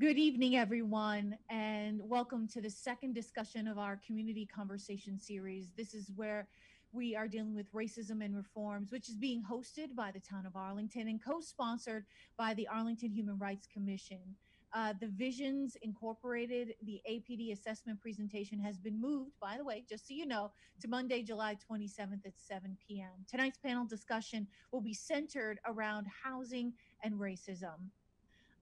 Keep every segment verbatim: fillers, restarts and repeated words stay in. Good evening, everyone, and welcome to the second discussion of our Community Conversation series. This is where we are dealing with racism and reforms, which is being hosted by the town of Arlington and co-sponsored by the Arlington Human Rights Commission. Uh, the Visions Incorporated, the A P D assessment presentation has been moved, by the way, just so you know, to Monday, July twenty-seventh at seven p m Tonight's panel discussion will be centered around housing and racism.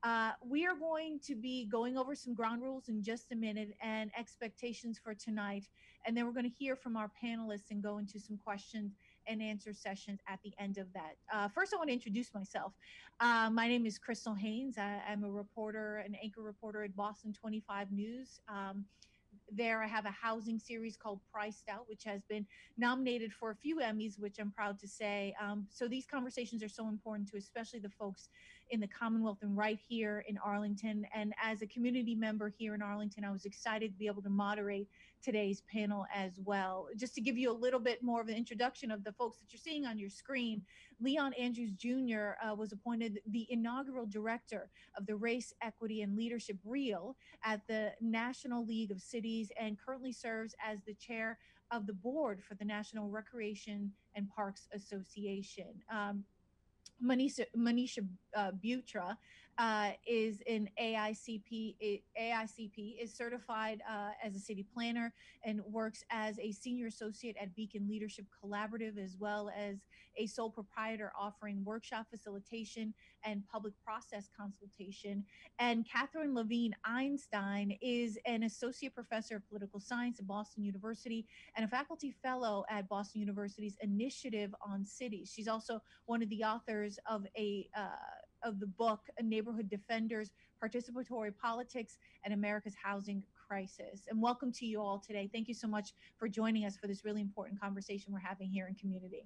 Uh, we are going to be going over some ground rules in just a minute and expectations for tonight, and then we're going to hear from our panelists and go into some questions and answer sessions at the end of that. Uh, first, I want to introduce myself. Uh, my name is Crystal Haynes. I, I'm a reporter, an anchor reporter at Boston twenty-five News. Um, there I have a housing series called Priced Out, which has been nominated for a few Emmys, which I'm proud to say. Um, so these conversations are so important to especially the folks in the Commonwealth and right here in Arlington. And as a community member here in Arlington, I was excited to be able to moderate today's panel as well. Just to give you a little bit more of an introduction of the folks that you're seeing on your screen, Leon Andrews Junior uh, was appointed the inaugural director of the Race, Equity and Leadership Reel at the National League of Cities, and currently serves as the chair of the board for the National Recreation and Parks Association. Um, Manisha, Manisha uh, Butra uh, is an A I C P, A I C P, is certified uh, as a city planner and works as a senior associate at Beacon Leadership Collaborative, as well as a sole proprietor offering workshop facilitation and public process consultation. And Catherine Levine Einstein is an associate professor of political science at Boston University and a faculty fellow at Boston University's Initiative on Cities. She's also one of the authors of a uh, of the book Neighborhood Defenders: Participatory Politics and America's Housing Crisis. And welcome to you all today. Thank you so much for joining us for this really important conversation we're having here in community.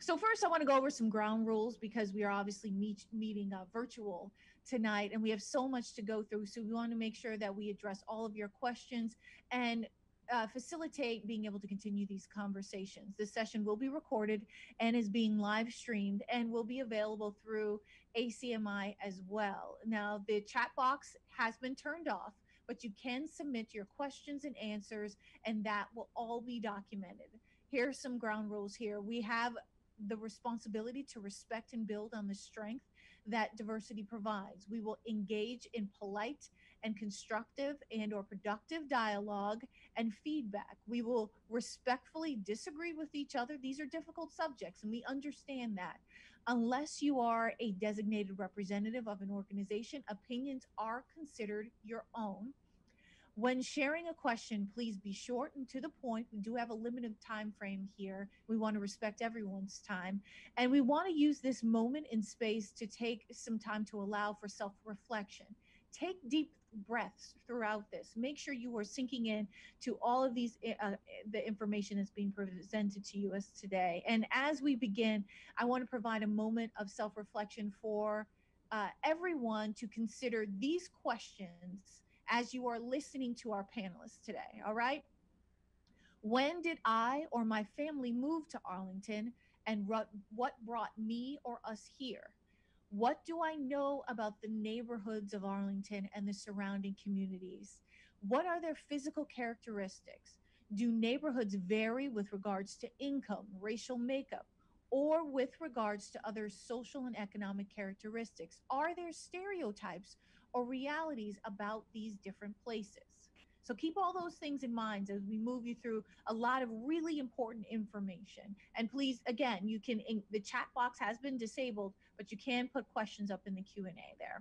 So first, I want to go over some ground rules because we are obviously meet, meeting uh, virtual tonight, and we have so much to go through. So we want to make sure that we address all of your questions and Uh, facilitate being able to continue these conversations. This session will be recorded and is being live streamed and will be available through A C M I as well. Now, the chat box has been turned off, but you can submit your questions and answers, and that will all be documented. Here are some ground rules here. We have the responsibility to respect and build on the strength that diversity provides. We will engage in polite and constructive and or productive dialogue and feedback. We will respectfully disagree with each other. These are difficult subjects, and we understand that. Unless you are a designated representative of an organization, opinions are considered your own. When sharing a question, please be short and to the point. We do have a limited time frame here. We want to respect everyone's time. And we want to use this moment in space to take some time to allow for self-reflection. Take deep breaths throughout this. Make sure you are sinking in to all of these, uh, the information that's being presented to you as today. And as we begin, I want to provide a moment of self-reflection for uh, everyone to consider these questions as you are listening to our panelists today, all right? When did I or my family move to Arlington, and what brought me or us here? What do I know about the neighborhoods of Arlington and the surrounding communities? What are their physical characteristics? Do neighborhoods vary with regards to income, racial makeup, or with regards to other social and economic characteristics? Are there stereotypes or realities about these different places? So keep all those things in mind as we move you through a lot of really important information. And please, again, you can, in, the chat box has been disabled, but you can put questions up in the Q and A there.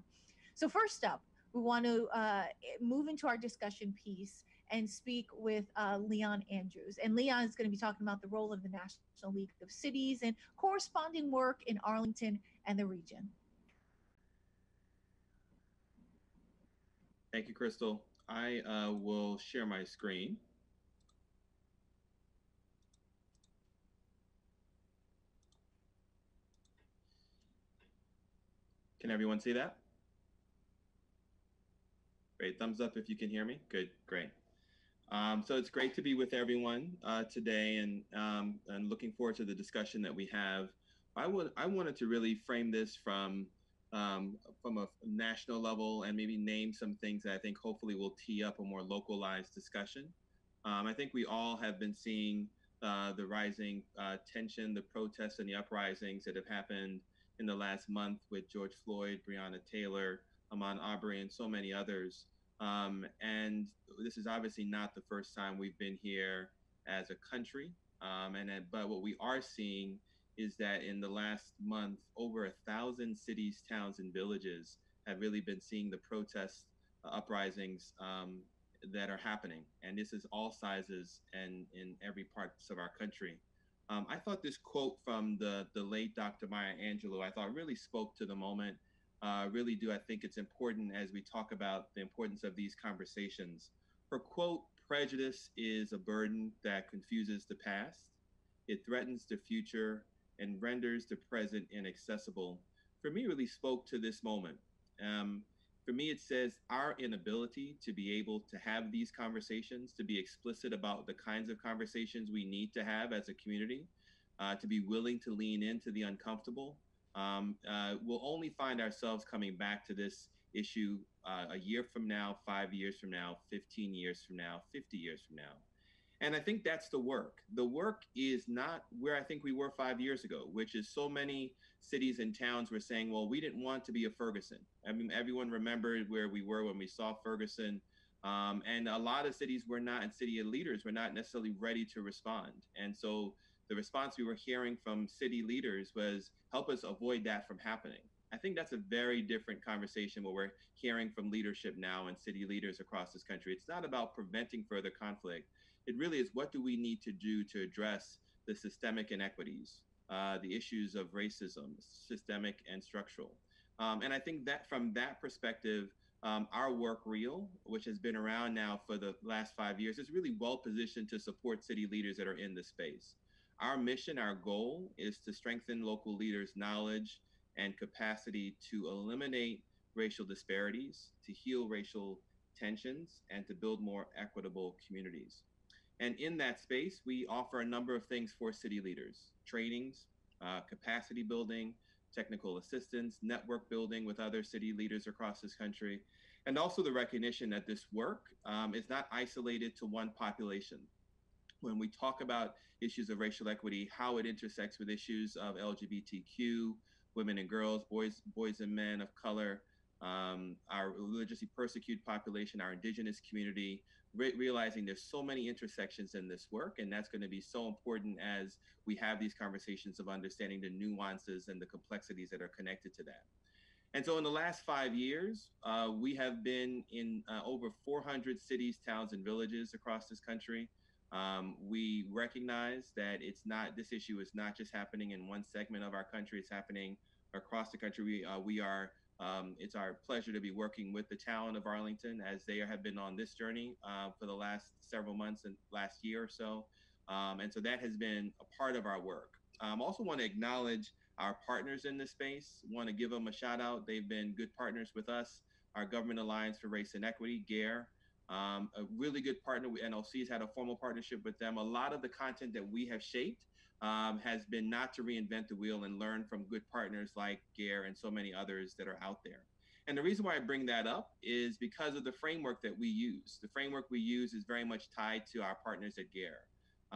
So first up, we want to uh, move into our discussion piece and speak with uh, Leon Andrews. And Leon is going to be talking about the role of the National League of Cities and corresponding work in Arlington and the region. Thank you, Crystal. I uh, will share my screen. Can everyone see that? Great, thumbs up if you can hear me. Good, great. Um, so it's great to be with everyone uh, today, and um, and looking forward to the discussion that we have. I would I wanted to really frame this from um, from a national level and maybe name some things that I think hopefully will tee up a more localized discussion. Um, I think we all have been seeing uh, the rising uh, tension, the protests and the uprisings that have happened in the last month with George Floyd, Breonna Taylor, Ahmaud Arbery, and so many others. Um, and this is obviously not the first time we've been here as a country. Um, and but what we are seeing is that in the last month, over a thousand cities, towns, and villages have really been seeing the protests, uh, uprisings um, that are happening. And this is all sizes and in every parts of our country. Um, I thought this quote from the, the late Doctor Maya Angelou, I thought really spoke to the moment. Uh, really do I think it's important as we talk about the importance of these conversations. Her quote, "Prejudice is a burden that confuses the past. It threatens the future and renders the present inaccessible," for me really spoke to this moment. Um, for me, it says our inability to be able to have these conversations, to be explicit about the kinds of conversations we need to have as a community, uh, to be willing to lean into the uncomfortable, um, uh, we'll only find ourselves coming back to this issue uh, a year from now, five years from now, fifteen years from now, fifty years from now. And I think that's the work. The work is not where I think we were five years ago, which is so many cities and towns were saying, well, we didn't want to be a Ferguson. I mean, everyone remembered where we were when we saw Ferguson. Um, and a lot of cities were not, and city leaders were not necessarily ready to respond. And so the response we were hearing from city leaders was, help us avoid that from happening. I think that's a very different conversation what we're hearing from leadership now and city leaders across this country. It's not about preventing further conflict. It really is, what do we need to do to address the systemic inequities, uh, the issues of racism, systemic and structural. Um, and I think that from that perspective, um, our work reel, which has been around now for the last five years, is really well positioned to support city leaders that are in this space. Our mission, our goal is to strengthen local leaders' knowledge and capacity to eliminate racial disparities, to heal racial tensions, and to build more equitable communities. And in that space, we offer a number of things for city leaders: trainings, uh, capacity building, technical assistance, network building with other city leaders across this country, and also the recognition that this work um, is not isolated to one population. When we talk about issues of racial equity, how it intersects with issues of L G B T Q, women and girls, boys, boys and men of color, um, our religiously persecuted population, our indigenous community, re realizing there's so many intersections in this work. And that's going to be so important as we have these conversations of understanding the nuances and the complexities that are connected to that. And so in the last five years, uh, we have been in uh, over four hundred cities, towns, and villages across this country. Um, we recognize that it's not, this issue is not just happening in one segment of our country, it's happening across the country. We, uh, we are, um, it's our pleasure to be working with the town of Arlington as they have been on this journey uh, for the last several months and last year or so. Um, and so that has been a part of our work. I um, also want to acknowledge our partners in this space, want to give them a shout out. They've been good partners with us. Our Government Alliance for Race and Equity, GARE. Um, a really good partner. N L C has had a formal partnership with them. A lot of the content that we have shaped um, has been not to reinvent the wheel and learn from good partners like GARE and so many others that are out there. And the reason why I bring that up is because of the framework that we use. The framework we use is very much tied to our partners at GARE.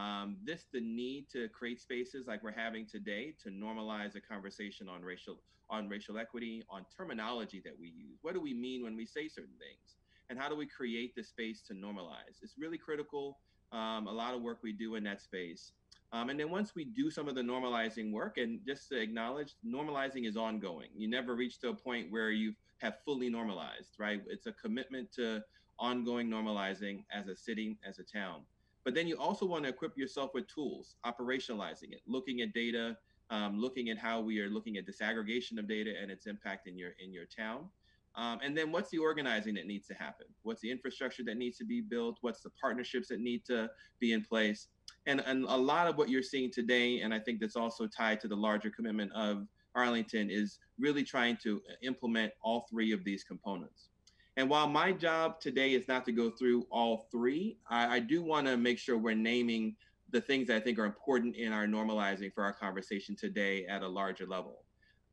Um, this, the need to create spaces like we're having today to normalize a conversation on racial, on racial equity, on terminology that we use. What do we mean when we say certain things? And how do we create the space to normalize? It's really critical, um, a lot of work we do in that space. Um, and then once we do some of the normalizing work, and just to acknowledge, normalizing is ongoing. You never reach to a point where you have fully normalized, right? It's a commitment to ongoing normalizing as a city, as a town. But then you also want to equip yourself with tools, operationalizing it, looking at data, um, looking at how we are looking at disaggregation of data and its impact in your, in your town. Um, and then what's the organizing that needs to happen? What's the infrastructure that needs to be built? What's the partnerships that need to be in place? And, and a lot of what you're seeing today, and I think that's also tied to the larger commitment of Arlington, is really trying to implement all three of these components. And while my job today is not to go through all three, I, I do want to make sure we're naming the things that I think are important in our normalizing for our conversation today at a larger level.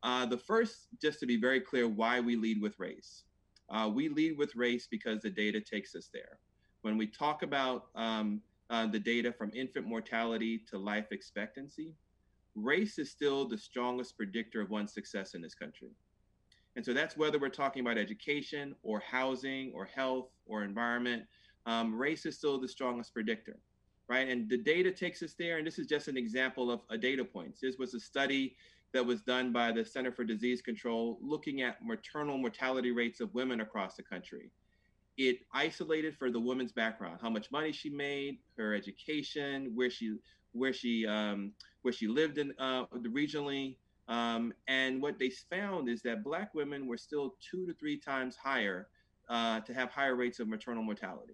Uh, the first, just to be very clear, why we lead with race. Uh, we lead with race because the data takes us there. When we talk about um, uh, the data from infant mortality to life expectancy, race is still the strongest predictor of one's success in this country. And so that's whether we're talking about education or housing or health or environment, um, race is still the strongest predictor, right? And the data takes us there. And this is just an example of a data point. This was a study that was done by the Center for Disease Control looking at maternal mortality rates of women across the country. It isolated for the woman's background, how much money she made, her education, where she where she um, where she lived in uh, regionally. Um, and what they found is that Black women were still two to three times higher uh, to have higher rates of maternal mortality.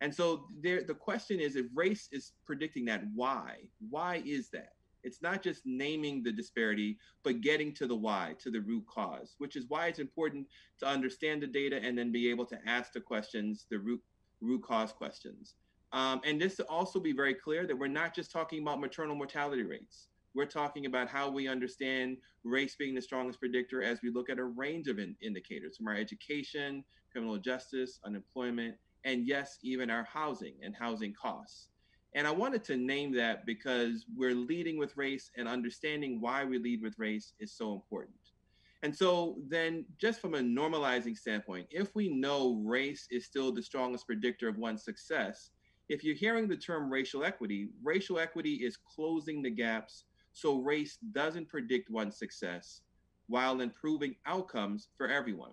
And so there, the question is, if race is predicting that, why? Why is that? It's not just naming the disparity, but getting to the why, to the root cause, which is why it's important to understand the data and then be able to ask the questions, the root, root cause questions. Um, and this to also be very clear that we're not just talking about maternal mortality rates. We're talking about how we understand race being the strongest predictor as we look at a range of in indicators from our education, criminal justice, unemployment, and yes, even our housing and housing costs. And I wanted to name that because we're leading with race, and understanding why we lead with race is so important. And so then just from a normalizing standpoint, if we know race is still the strongest predictor of one's success, if you're hearing the term racial equity, racial equity is closing the gaps so race doesn't predict one's success while improving outcomes for everyone.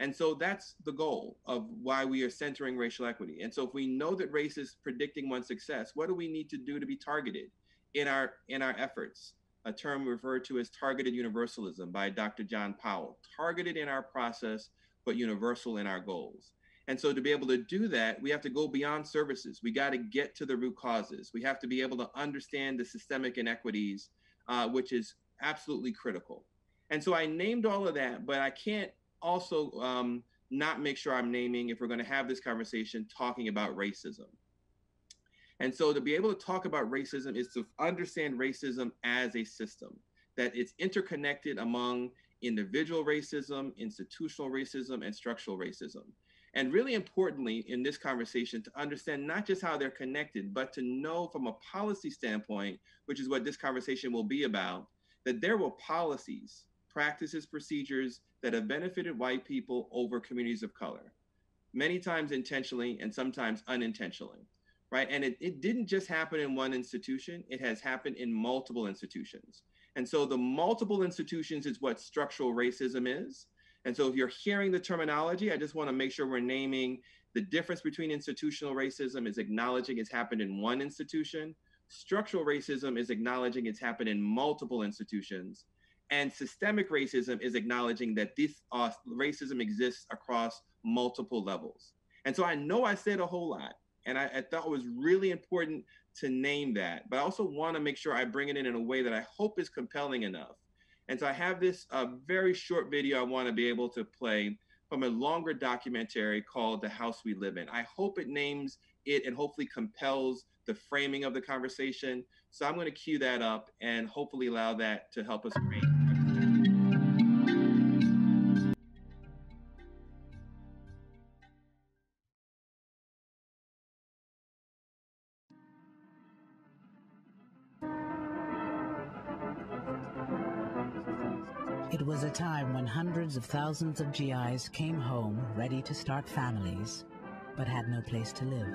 And so that's the goal of why we are centering racial equity. And so if we know that race is predicting one's success, what do we need to do to be targeted in our, in our efforts? A term referred to as targeted universalism by Doctor John Powell, targeted in our process, but universal in our goals. And so to be able to do that, we have to go beyond services. We got to get to the root causes. We have to be able to understand the systemic inequities, uh, which is absolutely critical. And so I named all of that, but I can't also um, not make sure I'm naming, if we're going to have this conversation, talking about racism. And so to be able to talk about racism is to understand racism as a system, that it's interconnected among individual racism, institutional racism, and structural racism. And really importantly in this conversation to understand not just how they're connected, but to know from a policy standpoint, which is what this conversation will be about, that there were policies, practices, procedures that have benefited white people over communities of color, many times intentionally and sometimes unintentionally, right? And it, it didn't just happen in one institution, it has happened in multiple institutions. And so the multiple institutions is what structural racism is. And so if you're hearing the terminology, I just wanna make sure we're naming the difference between institutional racism is acknowledging it's happened in one institution, structural racism is acknowledging it's happened in multiple institutions, and systemic racism is acknowledging that this uh, racism exists across multiple levels. And so I know I said a whole lot, and I, I thought it was really important to name that, but I also wanna make sure I bring it in in a way that I hope is compelling enough. And so I have this uh, very short video I wanna be able to play from a longer documentary called The House We Live In. I hope it names it and hopefully compels the framing of the conversation. So I'm gonna cue that up and hopefully allow that to help us frame. It was a time when hundreds of thousands of G Is came home ready to start families, but had no place to live.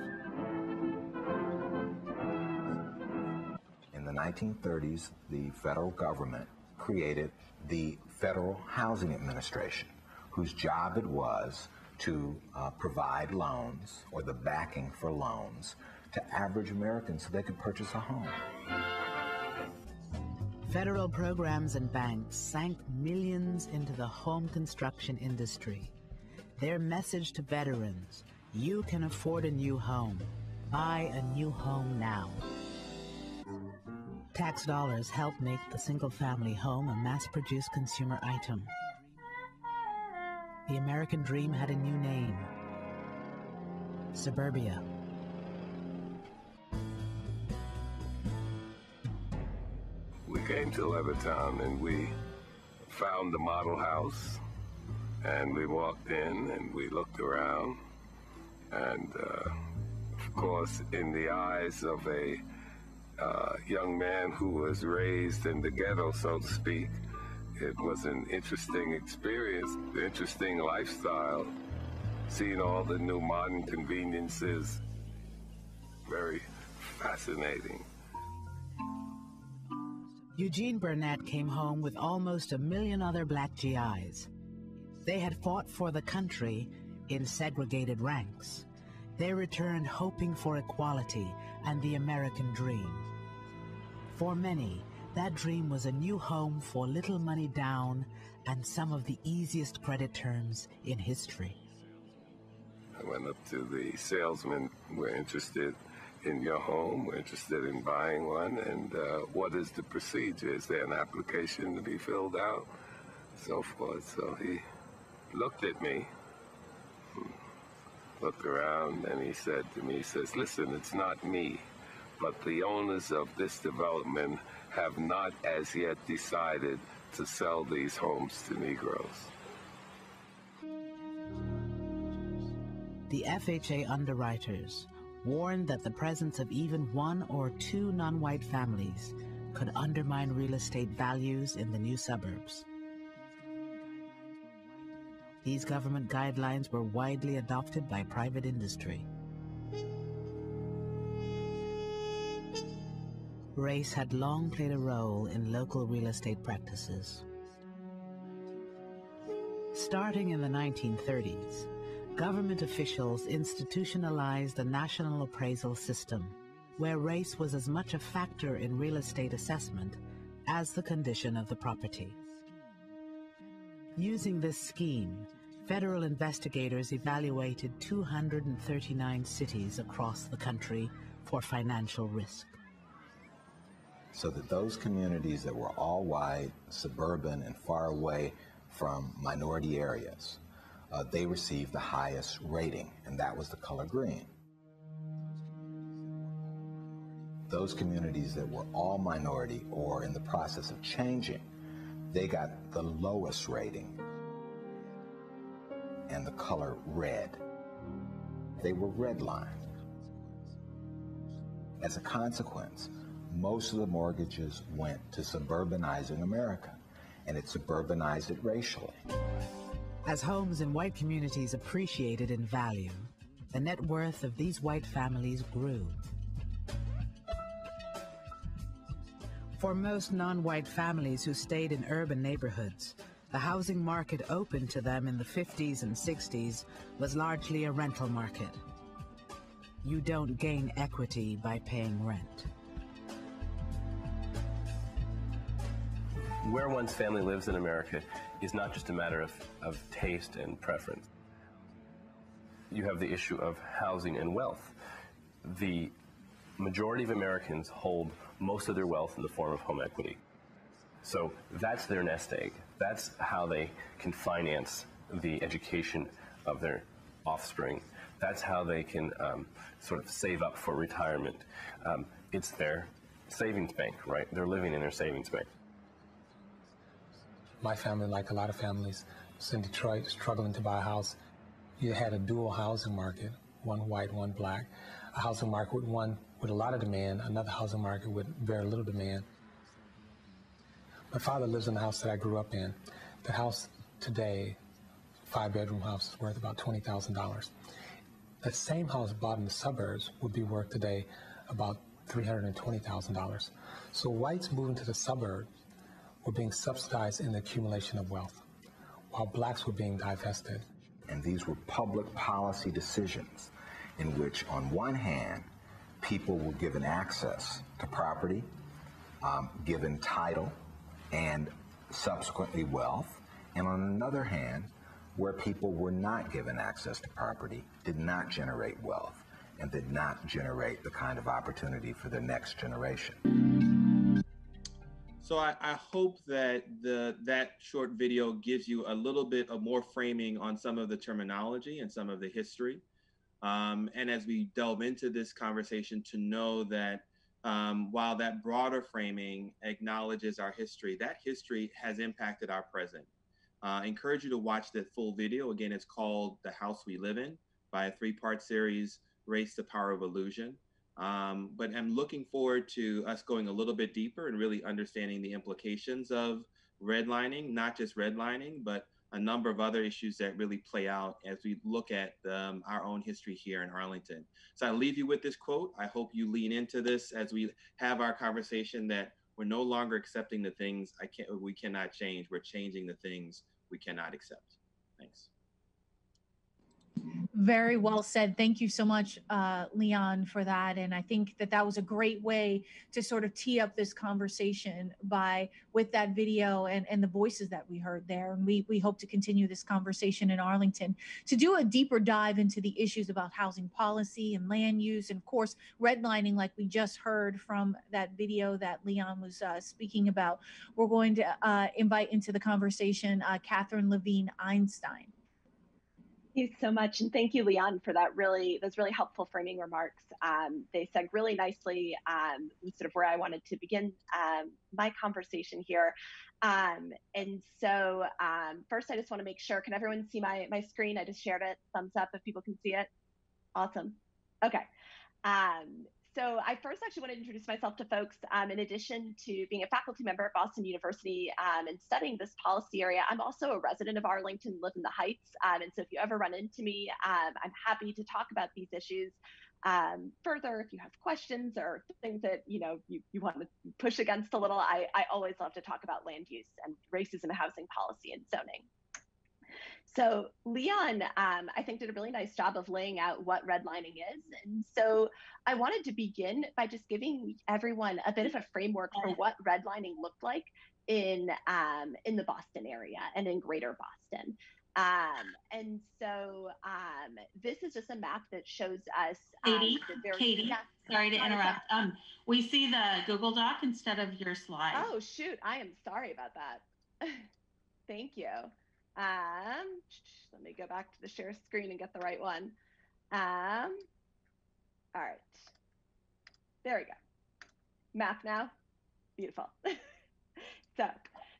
In the nineteen thirties, the federal government created the Federal Housing Administration, whose job it was to uh, provide loans or the backing for loans to average Americans so they could purchase a home. Federal programs and banks sank millions into the home construction industry. Their message to veterans, you can afford a new home. Buy a new home now. Tax dollars helped make the single-family home a mass-produced consumer item. The American dream had a new name, suburbia. We came to Levittown and we found the model house, and we walked in and we looked around, and uh, of course, in the eyes of a uh, young man who was raised in the ghetto, so to speak, it was an interesting experience, an interesting lifestyle, seeing all the new modern conveniences. Very fascinating. Eugene Burnett came home with almost a million other black G Is. They had fought for the country in segregated ranks. They returned hoping for equality and the American dream. For many, that dream was a new home for little money down and some of the easiest credit terms in history. I went up to the salesman. We're interested in your home, we're interested in buying one, and uh, what is the procedure? Is there an application to be filled out? So forth. So he looked at me, looked around, and he said to me, he says, listen, it's not me, but the owners of this development have not as yet decided to sell these homes to Negroes. The F H A underwriters warned that the presence of even one or two non-white families could undermine real estate values in the new suburbs. These government guidelines were widely adopted by private industry. Race had long played a role in local real estate practices. Starting in the nineteen thirties, government officials institutionalized the national appraisal system, where race was as much a factor in real estate assessment as the condition of the property. Using this scheme, federal investigators evaluated two hundred thirty-nine cities across the country for financial risk. So that those communities that were all white, suburban, and far away from minority areas, uh, they received the highest rating, and that was the color green. Those communities that were all minority or in the process of changing, they got the lowest rating and the color red. They were redlined. As a consequence, most of the mortgages went to suburbanizing America, and it suburbanized it racially. As homes in white communities appreciated in value, the net worth of these white families grew. For most non-white families who stayed in urban neighborhoods, the housing market open to them in the fifties and sixties was largely a rental market. You don't gain equity by paying rent. Where one's family lives in America is not just a matter of, of taste and preference. You have the issue of housing and wealth. The majority of Americans hold most of their wealth in the form of home equity. So that's their nest egg. That's how they can finance the education of their offspring. That's how they can um, sort of save up for retirement. Um, it's their savings bank, right? They're living in their savings bank. My family, like a lot of families, was in Detroit, struggling to buy a house. You had a dual housing market, one white, one black. A housing market with one with a lot of demand, another housing market with very little demand. My father lives in the house that I grew up in. The house today, five-bedroom house, is worth about twenty thousand dollars. That same house bought in the suburbs would be worth today about three hundred twenty thousand dollars. So whites moving to the suburbs were being subsidized in the accumulation of wealth, while blacks were being divested. And these were public policy decisions in which, on one hand, people were given access to property, um, given title, and subsequently wealth, and on another hand, where people were not given access to property, did not generate wealth, and did not generate the kind of opportunity for the next generation. So I, I hope that the, that short video gives you a little bit of more framing on some of the terminology and some of the history. Um, and as we delve into this conversation, to know that um, while that broader framing acknowledges our history, that history has impacted our present. Uh, I encourage you to watch the full video. Again, it's called The House We Live In, by a three-part series, Race, the Power of Illusion. Um, but I'm looking forward to us going a little bit deeper and really understanding the implications of redlining, not just redlining, but a number of other issues that really play out as we look at um, our own history here in Arlington. So I leave you with this quote. I hope you lean into this as we have our conversation, that we're no longer accepting the things I can't, we cannot change. We're changing the things we cannot accept. Thanks. Very well said. Thank you so much, uh, Leon, for that. And I think that that was a great way to sort of tee up this conversation by with that video and, and the voices that we heard there. And we, we hope to continue this conversation in Arlington to do a deeper dive into the issues about housing policy and land use. And of course, redlining, like we just heard from that video that Leon was uh, speaking about. We're going to uh, invite into the conversation uh, Catherine Levine Einstein. Thank you so much, and thank you, Leon, for that really those really helpful framing remarks. Um, they segue really nicely um, sort of where I wanted to begin um, my conversation here. Um, and so um, first, I just want to make sure, can everyone see my, my screen? I just shared it. Thumbs up if people can see it. Awesome. Okay. Um, So I first actually want to introduce myself to folks. Um, in addition to being a faculty member at Boston University um, and studying this policy area, I'm also a resident of Arlington, live in the Heights. Um, and so if you ever run into me, um, I'm happy to talk about these issues um, further. If you have questions or things that you know you, you want to push against a little, I, I always love to talk about land use and racism, housing policy, and zoning. So Leon, um, I think, did a really nice job of laying out what redlining is. And so I wanted to begin by just giving everyone a bit of a framework for what redlining looked like in, um, in the Boston area and in greater Boston. Um, and so um, this is just a map that shows us. Um, Katie, very, Katie yeah, sorry to interrupt. Um, we see the Google Doc instead of your slide. Oh, shoot. I am sorry about that. Thank you. Um, let me go back to the share screen and get the right one. Um, all right, there we go. Map now, beautiful. So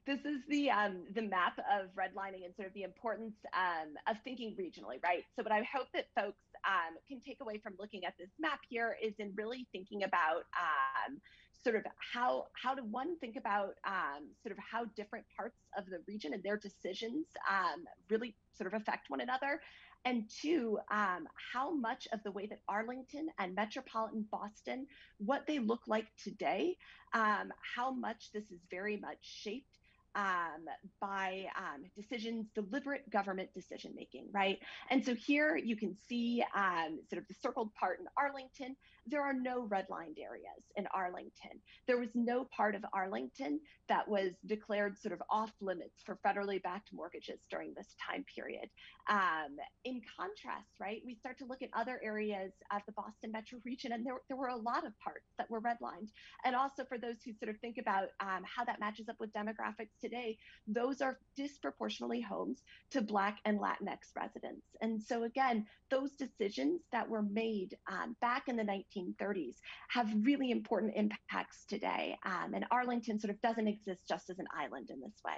this is the um, the map of redlining and sort of the importance um, of thinking regionally, right? So what I hope that folks um, can take away from looking at this map here is in really thinking about um, sort of how how do one think about um, sort of how different parts of the region and their decisions um, really sort of affect one another, and two, um, how much of the way that Arlington and metropolitan Boston, what they look like today, um, how much this is very much shaped Um, by um, decisions, deliberate government decision-making, right? And so here you can see um, sort of the circled part in Arlington. There are no redlined areas in Arlington. There was no part of Arlington that was declared sort of off limits for federally backed mortgages during this time period. Um, in contrast, right, we start to look at other areas of the Boston metro region, and there, there were a lot of parts that were redlined. And also for those who sort of think about um, how that matches up with demographics today, those are disproportionately homes to Black and Latinx residents. And so again, those decisions that were made um, back in the nineteen thirties have really important impacts today. Um, and Arlington sort of doesn't exist just as an island in this way.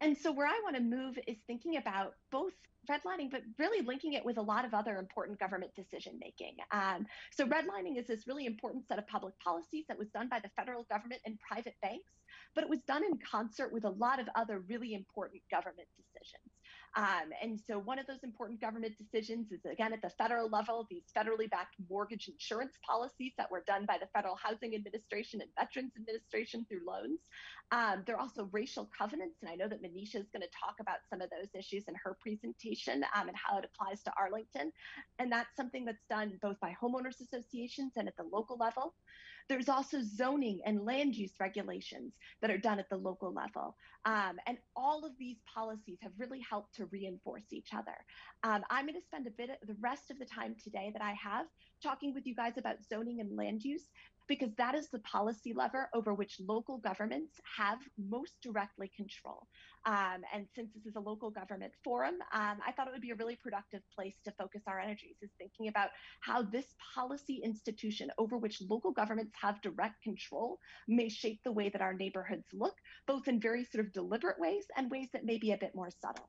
And so where I want to move is thinking about both redlining, but really linking it with a lot of other important government decision-making. Um, so redlining is this really important set of public policies that was done by the federal government and private banks, but it was done in concert with a lot of other really important government decisions. Um, and so one of those important government decisions is, again, at the federal level, these federally backed mortgage insurance policies that were done by the Federal Housing Administration and Veterans Administration through loans. Um, there are also racial covenants, and I know that Manisha is going to talk about some of those issues in her presentation um, and how it applies to Arlington. And that's something that's done both by homeowners associations and at the local level. There's also zoning and land use regulations that are done at the local level. Um, and all of these policies have really helped to reinforce each other. Um, I'm going to spend a bit of the rest of the time today that I have talking with you guys about zoning and land use, because that is the policy lever over which local governments have most directly control. Um, and since this is a local government forum, um, I thought it would be a really productive place to focus our energies, is thinking about how this policy institution over which local governments have direct control may shape the way that our neighborhoods look, both in very sort of deliberate ways and ways that may be a bit more subtle.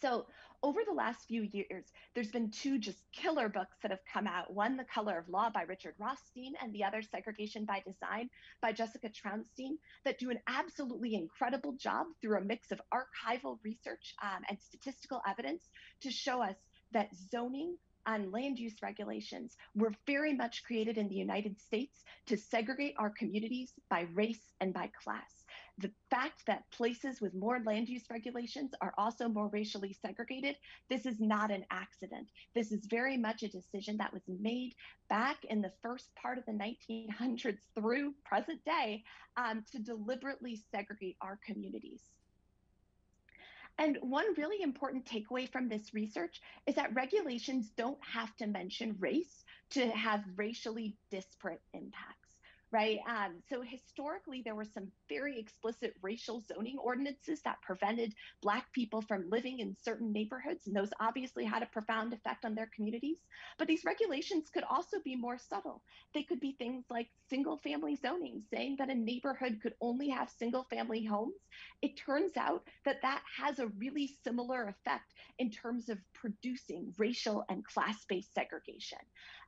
So over the last few years, there's been two just killer books that have come out. One, The Color of Law by Richard Rothstein, and the other, Segregation by Design by Jessica Traunstein, that do an absolutely incredible job through a mix of archival research um, and statistical evidence to show us that zoning and land use regulations were very much created in the United States to segregate our communities by race and by class. The fact that places with more land use regulations are also more racially segregated, this is not an accident. This is very much a decision that was made back in the first part of the nineteen hundreds through present day um, to deliberately segregate our communities. And one really important takeaway from this research is that regulations don't have to mention race to have racially disparate impacts, right? Um, so historically, there were some very explicit racial zoning ordinances that prevented Black people from living in certain neighborhoods, and those obviously had a profound effect on their communities. But these regulations could also be more subtle. They could be things like single-family zoning, saying that a neighborhood could only have single-family homes. It turns out that that has a really similar effect in terms of producing racial and class-based segregation.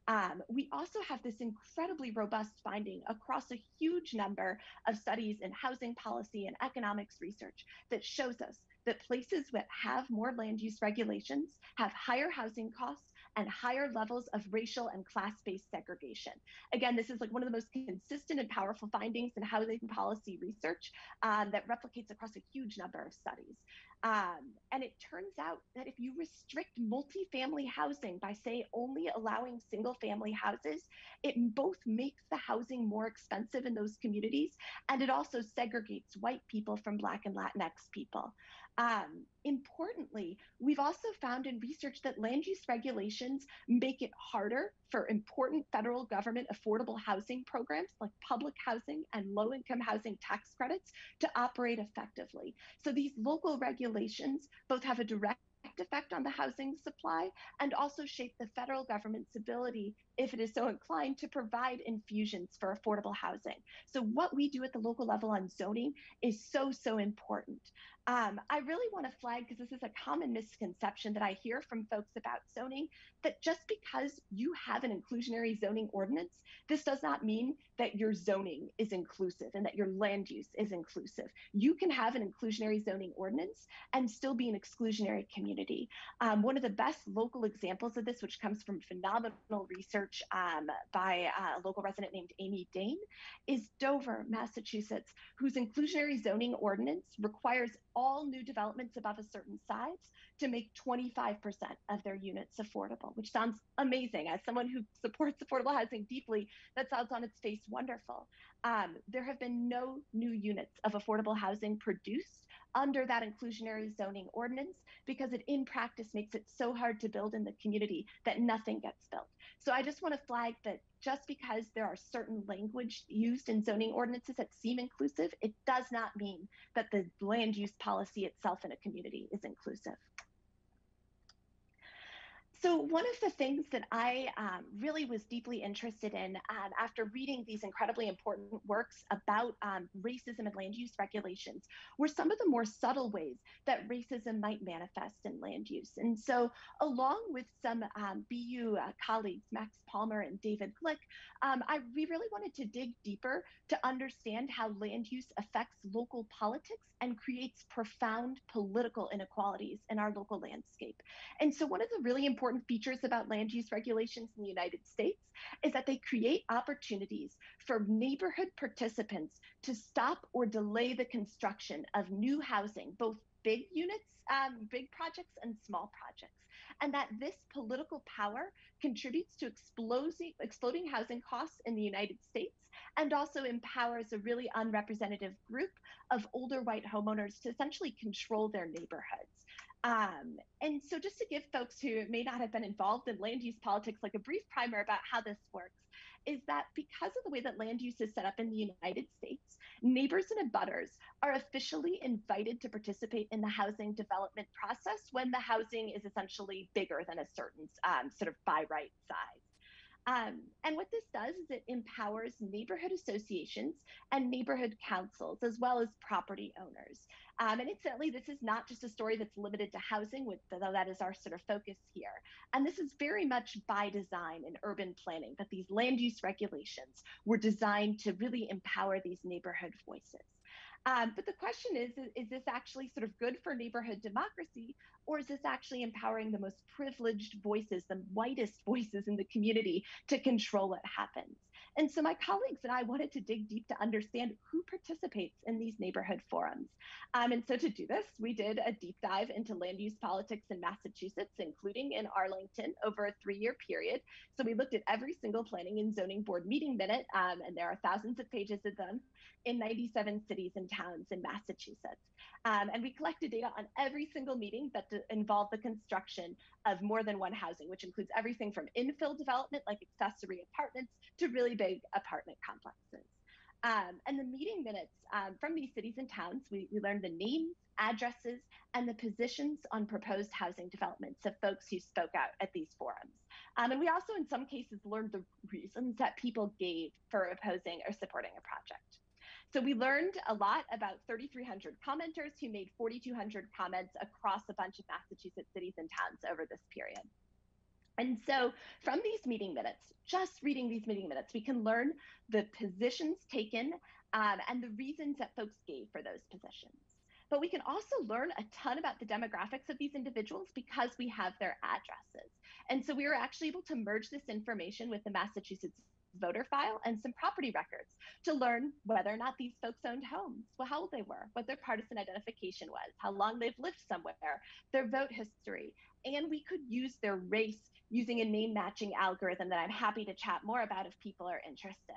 Um, we also have this incredibly robust finding across a huge number of studies in housing policy and economics research that shows us that places that have more land use regulations have higher housing costs and higher levels of racial and class-based segregation. Again, this is like one of the most consistent and powerful findings in housing policy research um, that replicates across a huge number of studies. Um, and it turns out that if you restrict multifamily housing by, say, only allowing single-family houses, it both makes the housing more expensive in those communities, and it also segregates white people from Black and Latinx people. Um, importantly, we've also found in research that land use regulations make it harder for important federal government affordable housing programs like public housing and low-income housing tax credits to operate effectively. So these local regulations both have a direct effect on the housing supply and also shape the federal government's ability, if it is so inclined, to provide infusions for affordable housing. So what we do at the local level on zoning is so, so important. Um, I really want to flag, because this is a common misconception that I hear from folks about zoning, that just because you have an inclusionary zoning ordinance, this does not mean that your zoning is inclusive and that your land use is inclusive. You can have an inclusionary zoning ordinance and still be an exclusionary community. Um, one of the best local examples of this, which comes from phenomenal research um, by a local resident named Amy Dane, is Dover, Massachusetts, whose inclusionary zoning ordinance requires all new developments above a certain size to make twenty-five percent of their units affordable, which sounds amazing. As someone who supports affordable housing deeply, that sounds on its face wonderful. Um, there have been no new units of affordable housing produced under that inclusionary zoning ordinance because it in practice makes it so hard to build in the community that nothing gets built. So I just want to flag that just because there are certain language used in zoning ordinances that seem inclusive, it does not mean that the land use policy itself in a community is inclusive. So one of the things that I um, really was deeply interested in um, after reading these incredibly important works about um, racism and land use regulations were some of the more subtle ways that racism might manifest in land use. And so along with some um, B U uh, colleagues, Max Palmer and David Glick, um, I we really wanted to dig deeper to understand how land use affects local politics and creates profound political inequalities in our local landscape. And so one of the really important features about land use regulations in the United States is that they create opportunities for neighborhood participants to stop or delay the construction of new housing, both big units, um, big projects, and small projects, and that this political power contributes to exploding, exploding housing costs in the United States and also empowers a really unrepresentative group of older white homeowners to essentially control their neighborhoods. Um, and so just to give folks who may not have been involved in land use politics like a brief primer about how this works, is that because of the way that land use is set up in the United States, neighbors and abutters are officially invited to participate in the housing development process when the housing is essentially bigger than a certain um, sort of by right size. Um, and what this does is it empowers neighborhood associations and neighborhood councils, as well as property owners. Um, and incidentally, this is not just a story that's limited to housing, with, though that is our sort of focus here. And this is very much by design in urban planning, that these land use regulations were designed to really empower these neighborhood voices. Um, but the question is, is this actually sort of good for neighborhood democracy, or is this actually empowering the most privileged voices, the whitest voices in the community, to control what happens? And so my colleagues and I wanted to dig deep to understand who participates in these neighborhood forums. Um, and so to do this, we did a deep dive into land use politics in Massachusetts, including in Arlington, over a three-year period. So we looked at every single planning and zoning board meeting minute, um, and there are thousands of pages of them, in ninety-seven cities and towns in Massachusetts. Um, and we collected data on every single meeting that involved the construction of more than one housing, which includes everything from infill development, like accessory apartments, to really big apartment complexes. Um, and the meeting minutes um, from these cities and towns, we, we learned the names, addresses, and the positions on proposed housing developments of folks who spoke out at these forums. Um, and we also, in some cases, learned the reasons that people gave for opposing or supporting a project. So we learned a lot about thirty-three hundred commenters who made forty-two hundred comments across a bunch of Massachusetts cities and towns over this period. And so from these meeting minutes, just reading these meeting minutes, we can learn the positions taken um, and the reasons that folks gave for those positions. But we can also learn a ton about the demographics of these individuals because we have their addresses. And so we were actually able to merge this information with the Massachusetts voter file and some property records to learn whether or not these folks owned homes, well, how old they were, what their partisan identification was, how long they've lived somewhere, their vote history, and we could use their race using a name matching algorithm that I'm happy to chat more about if people are interested.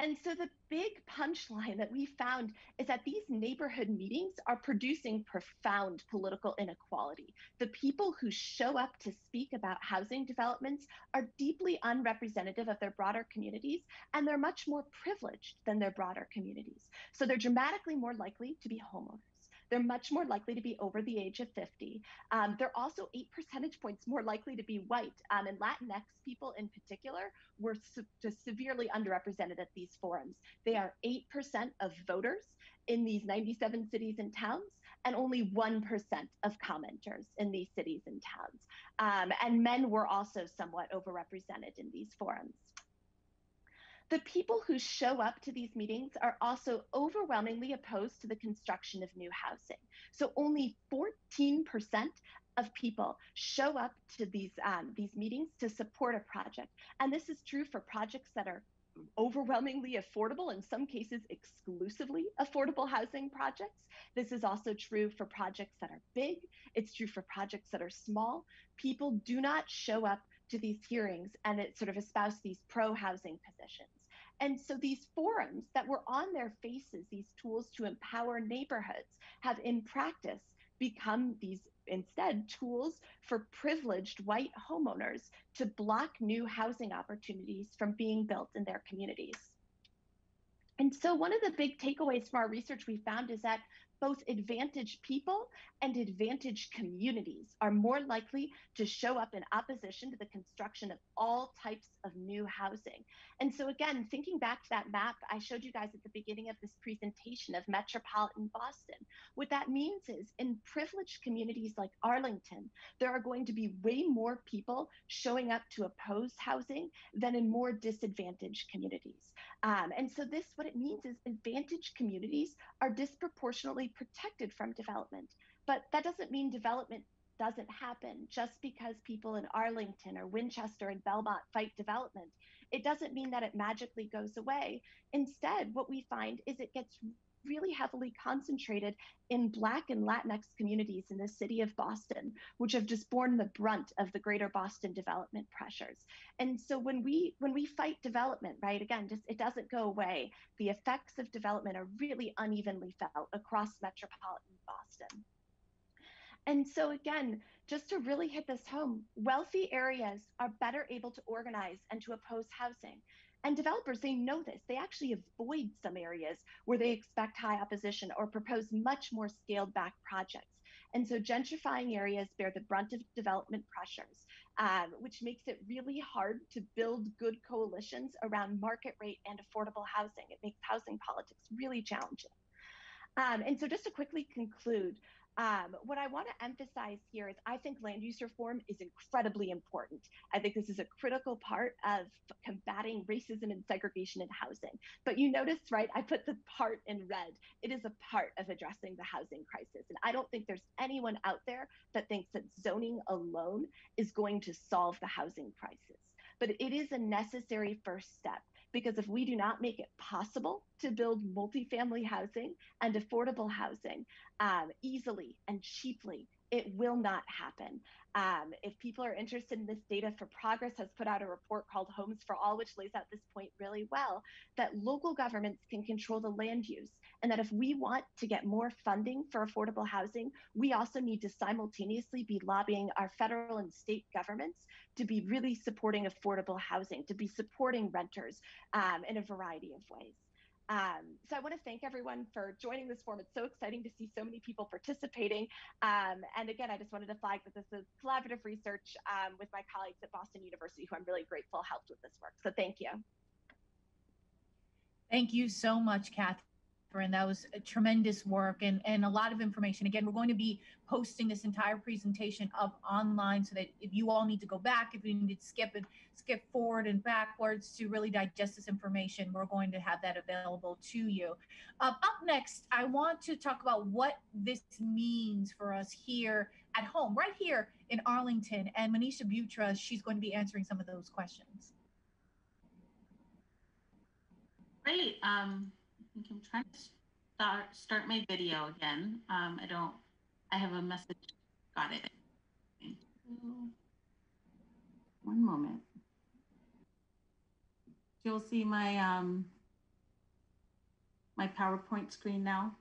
And so the big punchline that we found is that these neighborhood meetings are producing profound political inequality. The people who show up to speak about housing developments are deeply unrepresentative of their broader communities, and they're much more privileged than their broader communities. So they're dramatically more likely to be homeowners. They're much more likely to be over the age of fifty. Um, they're also eight percentage points more likely to be white. Um, and Latinx people in particular were se- just severely underrepresented at these forums. They are eight percent of voters in these ninety-seven cities and towns, and only one percent of commenters in these cities and towns. Um, and men were also somewhat overrepresented in these forums. The people who show up to these meetings are also overwhelmingly opposed to the construction of new housing. So only fourteen percent of people show up to these, um, these meetings to support a project. And this is true for projects that are overwhelmingly affordable, in some cases exclusively affordable housing projects. This is also true for projects that are big. It's true for projects that are small. People do not show up to these hearings and it sort of espoused these pro-housing positions. And so these forums that were on their faces, these tools to empower neighborhoods, have in practice become these instead tools for privileged white homeowners to block new housing opportunities from being built in their communities. And so one of the big takeaways from our research we found is that both advantaged people and advantaged communities are more likely to show up in opposition to the construction of all types of new housing. And so again, thinking back to that map I showed you guys at the beginning of this presentation of metropolitan Boston, what that means is in privileged communities like Arlington, there are going to be way more people showing up to oppose housing than in more disadvantaged communities. Um, and so this, what it means is advantaged communities are disproportionately protected from development. But that doesn't mean development doesn't happen. Just because people in Arlington or Winchester and Belmont fight development, it doesn't mean that it magically goes away. Instead, what we find is it gets really heavily concentrated in Black and Latinx communities in the city of Boston, which have just borne the brunt of the greater Boston development pressures. And so when we when we fight development, right, again, just it doesn't go away. The effects of development are really unevenly felt across metropolitan Boston. And so again, just to really hit this home, wealthy areas are better able to organize and to oppose housing. And developers, they know this. They actually avoid some areas where they expect high opposition or propose much more scaled back projects. And so gentrifying areas bear the brunt of development pressures, um, which makes it really hard to build good coalitions around market rate and affordable housing. It makes housing politics really challenging. Um, and so just to quickly conclude, Um, what I want to emphasize here is I think land use reform is incredibly important. I think this is a critical part of combating racism and segregation in housing. But you notice, right, I put the part in red. It is a part of addressing the housing crisis. And I don't think there's anyone out there that thinks that zoning alone is going to solve the housing crisis. But it is a necessary first step, because if we do not make it possible to build multifamily housing and affordable housing um, easily and cheaply, it will not happen. Um, if people are interested in this data, For Progress has put out a report called Homes for All, which lays out this point really well, that local governments can control the land use, and that if we want to get more funding for affordable housing, we also need to simultaneously be lobbying our federal and state governments to be really supporting affordable housing, to be supporting renters um, in a variety of ways. Um, so I want to thank everyone for joining this forum. It's so exciting to see so many people participating. Um, and again, I just wanted to flag that this is collaborative research um, with my colleagues at Boston University, who I'm really grateful helped with this work. So thank you. Thank you so much, Catherine. That was a tremendous work and, and a lot of information. Again, we're going to be posting this entire presentation up online so that if you all need to go back, if you need to skip and skip forward and backwards to really digest this information, we're going to have that available to you. Uh, up next, I want to talk about what this means for us here at home, right here in Arlington. And Manisha Butra, she's going to be answering some of those questions. Great. Um... I think I'm trying to start, start my video again. Um, I don't, I have a message. Got it. One moment. You'll see my, um, my PowerPoint screen now.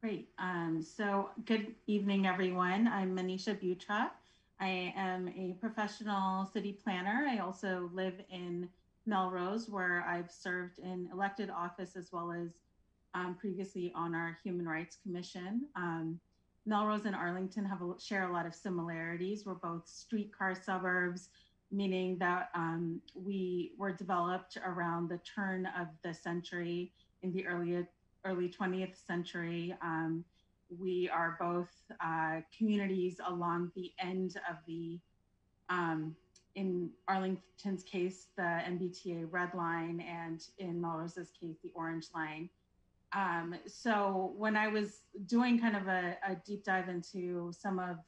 Great. Um, so good evening, everyone. I'm Manisha Butra. I am a professional city planner. I also live in Melrose, where I've served in elected office as well as um, previously on our Human Rights Commission. Um, Melrose and Arlington have a, share a lot of similarities. We're both streetcar suburbs, meaning that um, we were developed around the turn of the century in the early, early twentieth century. Um, we are both uh, communities along the end of the um, in Arlington's case, the M B T A red line, and in Melrose's case, the orange line. Um, so when I was doing kind of a, a deep dive into some of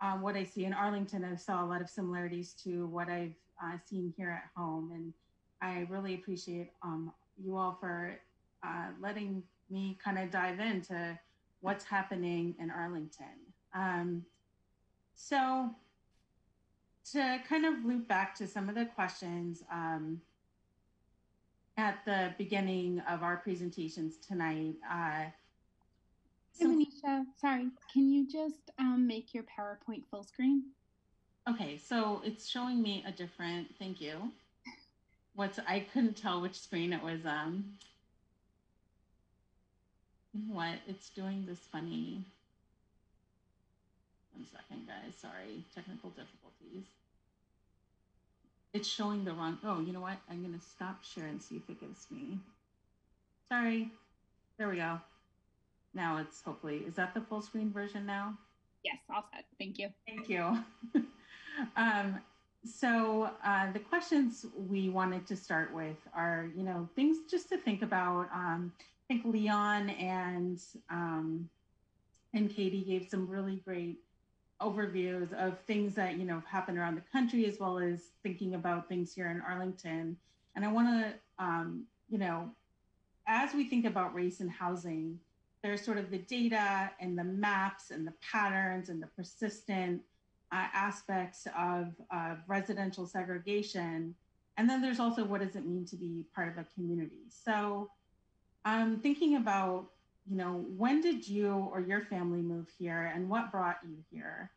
um, what I see in Arlington, I saw a lot of similarities to what I've uh, seen here at home. And I really appreciate um, you all for uh, letting me kind of dive into what's happening in Arlington. Um, so. To kind of loop back to some of the questions um, at the beginning of our presentations tonight. Uh, hey, Manisha, sorry, can you just um, make your PowerPoint full screen? Okay, so it's showing me a different, thank you. What's, I couldn't tell which screen it was. Um, what, it's doing this funny. One second, guys, sorry, technical difficulties. It's showing the wrong, oh, you know what? I'm gonna stop share and see if it gives me, sorry, there we go. Now it's hopefully, is that the full screen version now? Yes, all set, thank you. Thank you. um, so uh, the questions we wanted to start with are, you know, things just to think about. Um, I think Leon and, um, and Katie gave some really great overviews of things that, you know, happened around the country, as well as thinking about things here in Arlington. And I want to, um, you know, as we think about race and housing, there's sort of the data and the maps and the patterns and the persistent uh, aspects of uh, residential segregation. And then there's also, what does it mean to be part of a community? So I'm um, thinking about you know, when did you or your family move here and what brought you here?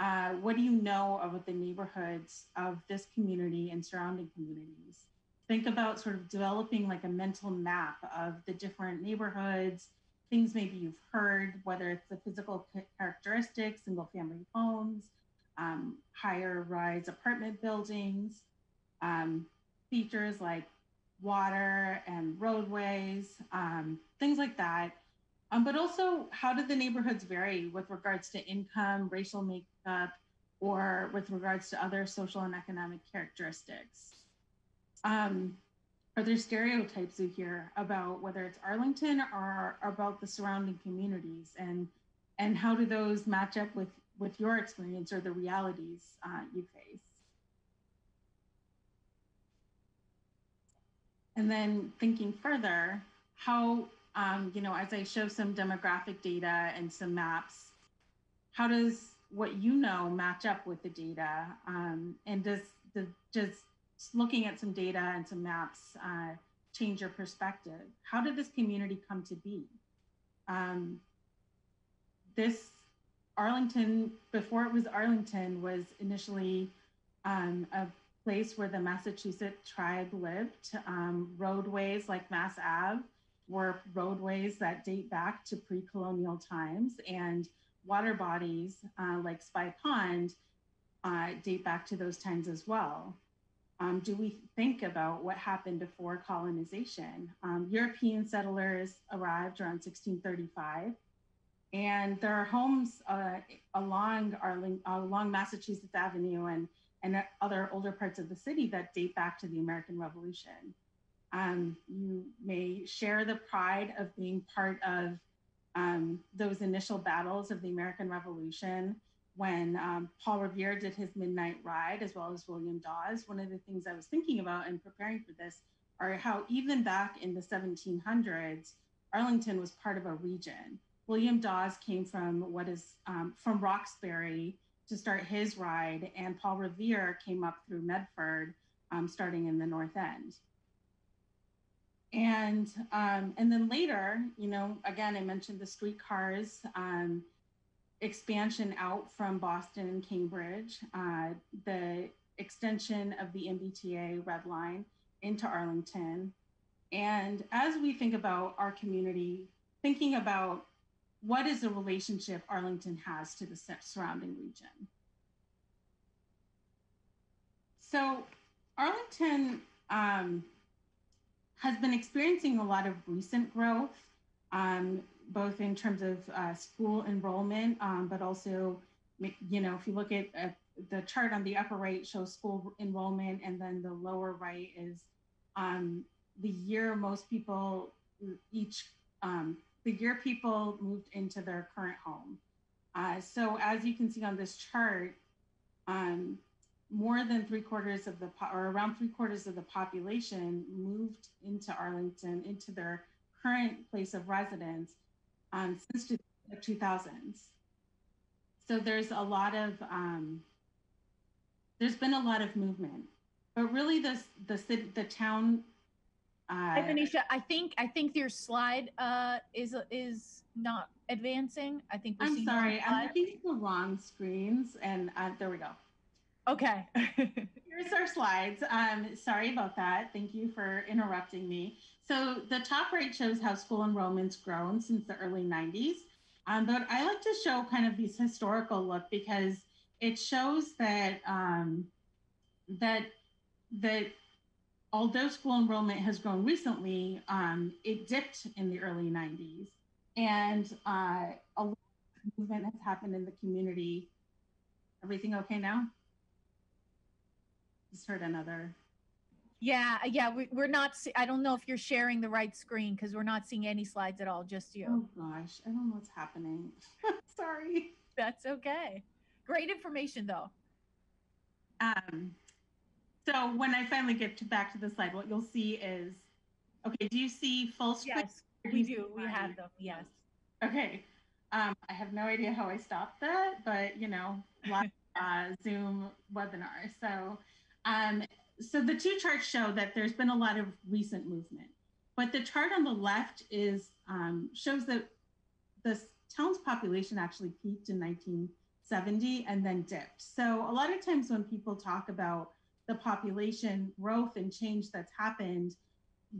Uh, what do you know about the neighborhoods of this community and surrounding communities? Think about sort of developing like a mental map of the different neighborhoods, things maybe you've heard, whether it's the physical characteristics, single family homes, um, higher rise apartment buildings, um, features like water and roadways, um, things like that. Um, but also, how do the neighborhoods vary with regards to income, racial makeup, or with regards to other social and economic characteristics? Um, are there stereotypes you hear about whether it's Arlington or about the surrounding communities? And, and how do those match up with, with your experience or the realities uh, you face? And then thinking further, how, Um, you know, as I show some demographic data and some maps, how does what you know match up with the data? Um, and does the, does looking at some data and some maps uh, change your perspective? How did this community come to be? Um, this Arlington, before it was Arlington, was initially um, a place where the Massachusetts tribe lived. Um, roadways like Mass Ave were roadways that date back to pre-colonial times, and water bodies uh, like Spy Pond uh, date back to those times as well. Um, do we think about what happened before colonization? Um, European settlers arrived around sixteen thirty-five, and there are homes uh, along, Arling along Massachusetts Avenue and, and other older parts of the city that date back to the American Revolution. Um, you may share the pride of being part of um, those initial battles of the American Revolution when um, Paul Revere did his midnight ride, as well as William Dawes. One of the things I was thinking about in preparing for this are how even back in the seventeen hundreds, Arlington was part of a region. William Dawes came from what is um, from Roxbury to start his ride, and Paul Revere came up through Medford, um, starting in the North End. And um, and then later, you know, again, I mentioned the streetcars um, expansion out from Boston and Cambridge, uh, the extension of the M B T A Red Line into Arlington. And as we think about our community, thinking about what is the relationship Arlington has to the surrounding region. So Arlington, um, has been experiencing a lot of recent growth, um, both in terms of uh, school enrollment, um, but also, you know, if you look at uh, the chart on the upper right shows school enrollment, and then the lower right is um, the year most people, each, um, the year people moved into their current home. Uh, so as you can see on this chart, um, more than three quarters of the, or around three quarters of the population moved into Arlington, into their current place of residence um, since the two thousands. So there's a lot of, um, there's been a lot of movement, but really this, the city, the town. Uh, Hi, Manisha, I think, I think your slide uh, is, is not advancing. I think we're I'm sorry, I'm looking at the wrong screens and uh, there we go. Okay. Here's our slides. Um, sorry about that. Thank you for interrupting me. So the top right shows how school enrollment's grown since the early nineties. Um, but I like to show kind of this historical look because it shows that um, that that although school enrollment has grown recently, um, it dipped in the early nineties, and uh, a lot of movement has happened in the community. Everything okay now? Just heard another. Yeah, yeah, we, we're not, see, I don't know if you're sharing the right screen because we're not seeing any slides at all, just you. Oh gosh, I don't know what's happening. Sorry. That's okay. Great information though. Um, so when I finally get to back to the slide, what you'll see is, okay, do you see full screen? Yes, we do, we have them, yes. Okay, um, I have no idea how I stopped that, but you know, live uh, Zoom webinar, so. Um, so the two charts show that there's been a lot of recent movement, But the chart on the left is um, shows that the town's population actually peaked in nineteen seventy and then dipped. So a lot of times when people talk about the population growth and change that's happened,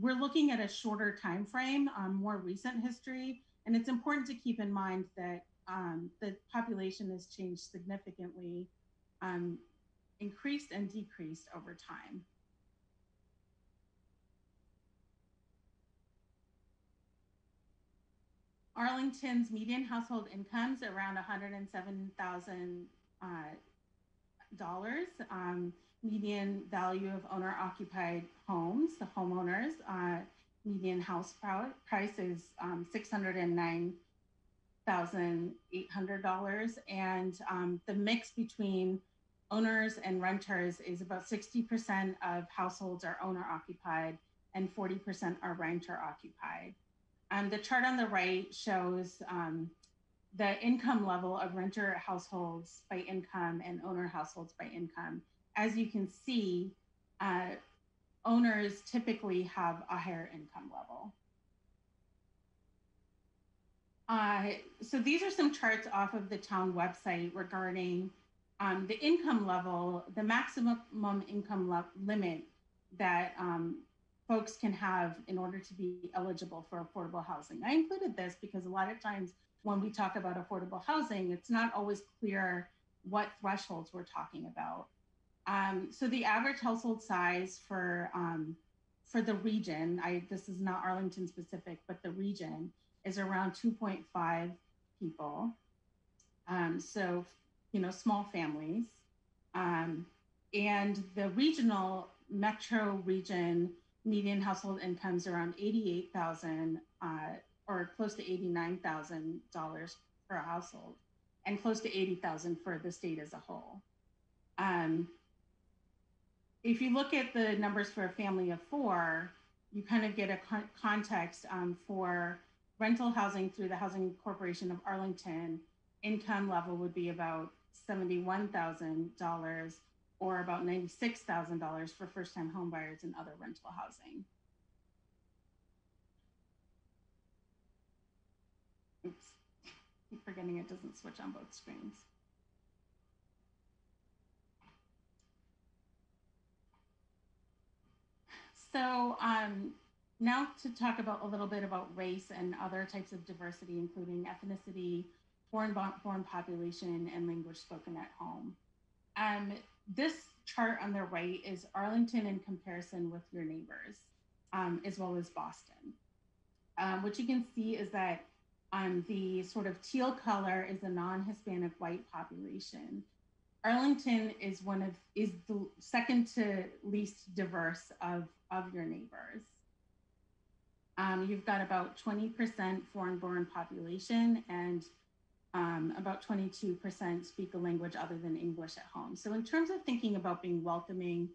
we're looking at a shorter time frame, um, more recent history. And it's important to keep in mind that um, the population has changed significantly, um, increased and decreased over time. Arlington's median household income's around one hundred seven thousand dollars. Uh, dollars. Um, median value of owner-occupied homes, the homeowners, uh, median house price is um, six hundred nine thousand eight hundred dollars. And um, the mix between owners and renters is about sixty percent of households are owner-occupied and forty percent are renter-occupied. Um, the chart on the right shows um, the income level of renter households by income and owner households by income. As you can see, uh, owners typically have a higher income level. Uh, so these are some charts off of the town website regarding um, the income level, the maximum income limit that um, folks can have in order to be eligible for affordable housing. I included this because a lot of times when we talk about affordable housing, it's not always clear what thresholds we're talking about. Um, so the average household size for um, for the region, I, this is not Arlington specific, but the region is around two point five people. Um, so, you know, small families. Um, and the regional metro region median household incomes around eighty-eight thousand dollars uh, or close to eighty-nine thousand dollars per household, and close to eighty thousand dollars for the state as a whole. Um, if you look at the numbers for a family of four, you kind of get a con context um, for rental housing through the Housing Corporation of Arlington. Income level would be about seventy-one thousand dollars or about ninety-six thousand dollars for first-time homebuyers and other rental housing. Oops, keep forgetting it doesn't switch on both screens. So um, now to talk about a little bit about race and other types of diversity, including ethnicity, foreign-born population, and language spoken at home. Um, this chart on the right is Arlington in comparison with your neighbors, um, as well as Boston. Um, what you can see is that Um, the sort of teal color is the non-Hispanic white population. Arlington is one of is the second to least diverse of, of your neighbors. Um, you've got about twenty percent foreign-born population and um, about twenty-two percent speak a language other than English at home. So in terms of thinking about being welcoming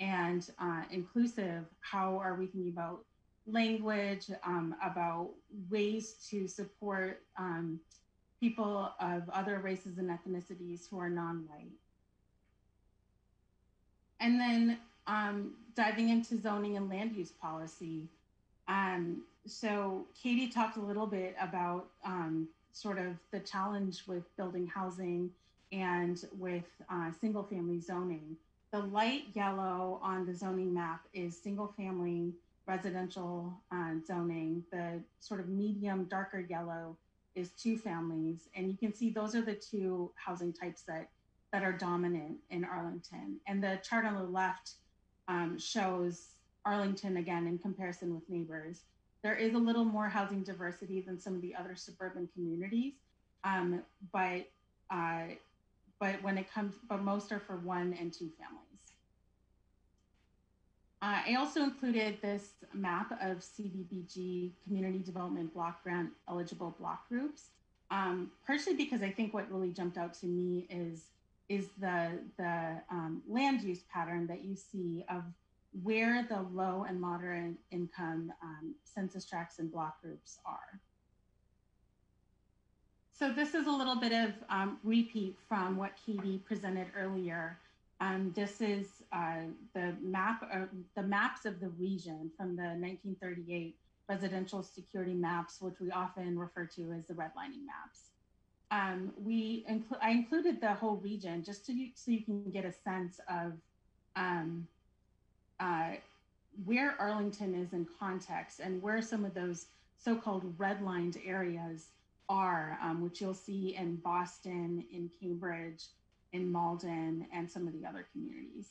and uh, inclusive, how are we thinking about language, um, about ways to support um, people of other races and ethnicities who are non-white? And then um, diving into zoning and land use policy. Um, so Katie talked a little bit about um, sort of the challenge with building housing and with uh, single family zoning. The light yellow on the zoning map is single family residential uh, zoning. The sort of medium darker yellow is two families. And you can see those are the two housing types that, that are dominant in Arlington. And the chart on the left um, shows Arlington again in comparison with neighbors. There is a little more housing diversity than some of the other suburban communities, um, but, uh, but when it comes, but most are for one and two families. Uh, I also included this map of C D B G community development block grant eligible block groups, um, partially because I think what really jumped out to me is, is the, the um, land use pattern that you see of where the low and moderate income um, census tracts and block groups are. So this is a little bit of um, repeat from what Katie presented earlier. Um, this is uh, the map, uh, the maps of the region from the nineteen thirty-eight residential security maps, which we often refer to as the redlining maps. Um, we inclu- I included the whole region just to, so you can get a sense of um, uh, where Arlington is in context and where some of those so-called redlined areas are, um, which you'll see in Boston, in Cambridge, in Malden, and some of the other communities.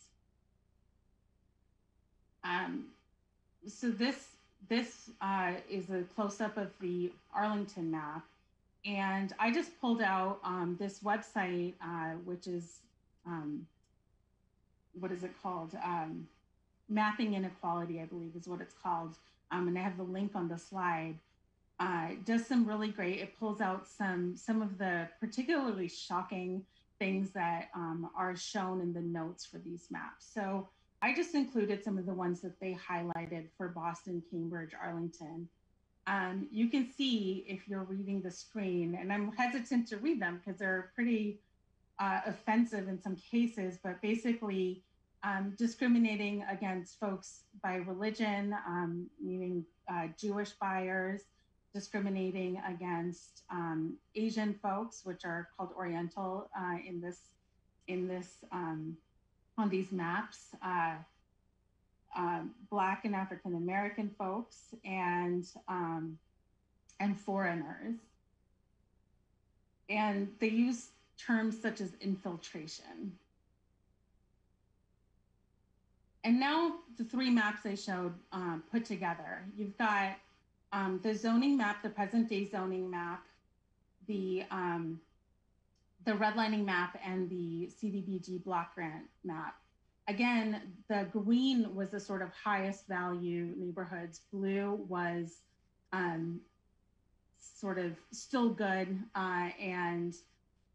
Um, so this, this uh, is a close-up of the Arlington map. And I just pulled out um, this website, uh, which is, um, what is it called? Um, Mapping Inequality, I believe is what it's called. Um, and I have the link on the slide. Uh, it does some really great, it pulls out some, some of the particularly shocking things that um, are shown in the notes for these maps. So I just included some of the ones that they highlighted for Boston, Cambridge, Arlington. Um, you can see if you're reading the screen, and I'm hesitant to read them because they're pretty uh, offensive in some cases, but basically um, discriminating against folks by religion, um, meaning uh, Jewish buyers, discriminating against um, Asian folks, which are called Oriental uh, in this, in this um, on these maps, uh, Um, Black and African American folks, and um, and foreigners, and they use terms such as infiltration. And now the three maps I showed um, put together. You've got um, the zoning map, the present day zoning map, the um, the redlining map, and the C D B G block grant map. Again, the green was the sort of highest value neighborhoods. Blue was um, sort of still good, uh, and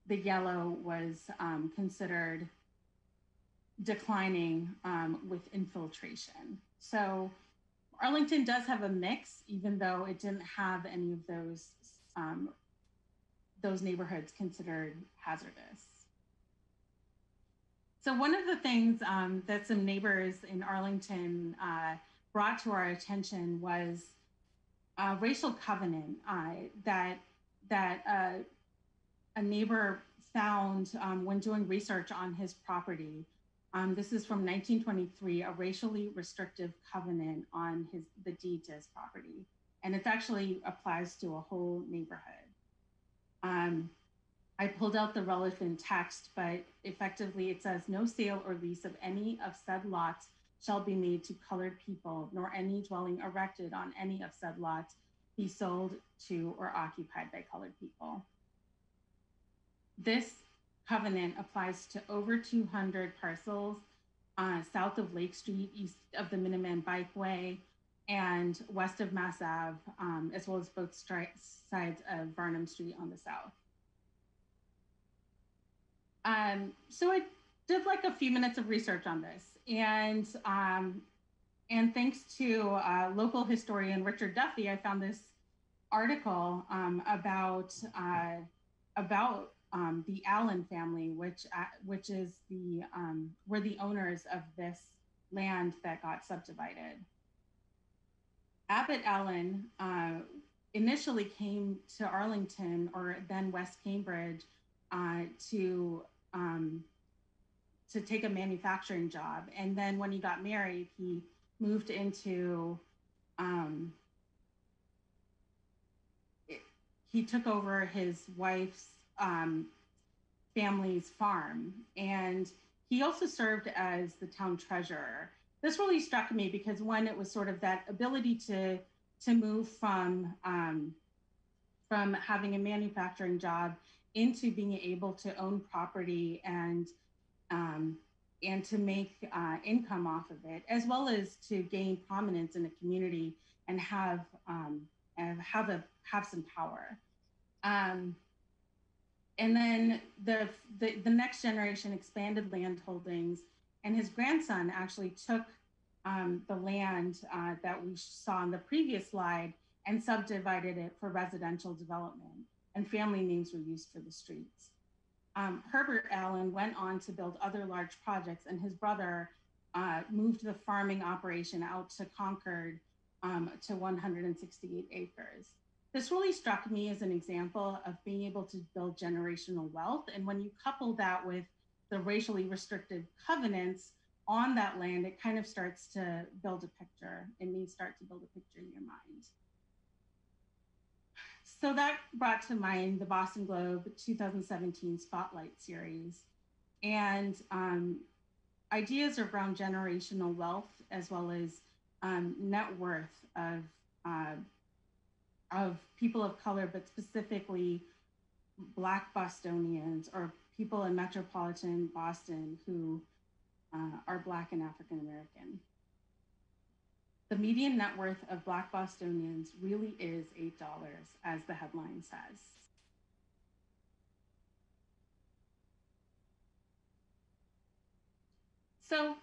the yellow was um, considered declining um, with infiltration. So Arlington does have a mix, even though it didn't have any of those, um, those neighborhoods considered hazardous. So one of the things um, that some neighbors in Arlington uh, brought to our attention was a racial covenant uh, that, that uh, a neighbor found um, when doing research on his property. Um, this is from nineteen twenty-three, a racially restrictive covenant on his, the deed to his property. And it actually applies to a whole neighborhood. Um, I pulled out the relevant text, but effectively it says, no sale or lease of any of said lots shall be made to colored people, nor any dwelling erected on any of said lots be sold to or occupied by colored people. This covenant applies to over two hundred parcels uh, south of Lake Street, east of the Minuteman Bikeway, and west of Mass Ave, um, as well as both sides of Varnum Street on the south. Um, so I did like a few minutes of research on this, and um, and thanks to uh, local historian Richard Duffy, I found this article um, about uh, about um, the Allen family, which uh, which is the um, were the owners of this land that got subdivided. Abbott Allen uh, initially came to Arlington, or then West Cambridge, Uh, to um, to take a manufacturing job, and then when he got married, he moved into. Um, it, he took over his wife's um, family's farm, and he also served as the town treasurer. This really struck me because one, it was sort of that ability to to move from um, from having a manufacturing job into being able to own property and um, and to make uh, income off of it, as well as to gain prominence in a community and have um, and have a have some power. Um, and then the, the the next generation expanded land holdings, and his grandson actually took um, the land uh, that we saw in the previous slide and subdivided it for residential development, and family names were used for the streets. Um, Herbert Allen went on to build other large projects, and his brother uh, moved the farming operation out to Concord um, to one hundred sixty-eight acres. This really struck me as an example of being able to build generational wealth. And when you couple that with the racially restrictive covenants on that land, it kind of starts to build a picture and you start to build a picture in your mind. So that brought to mind the Boston Globe two thousand seventeen Spotlight Series. And um, ideas around generational wealth, as well as um, net worth of, uh, of people of color, but specifically Black Bostonians or people in metropolitan Boston who uh, are Black and African American. The median net worth of Black Bostonians really is eight dollars, as the headline says. So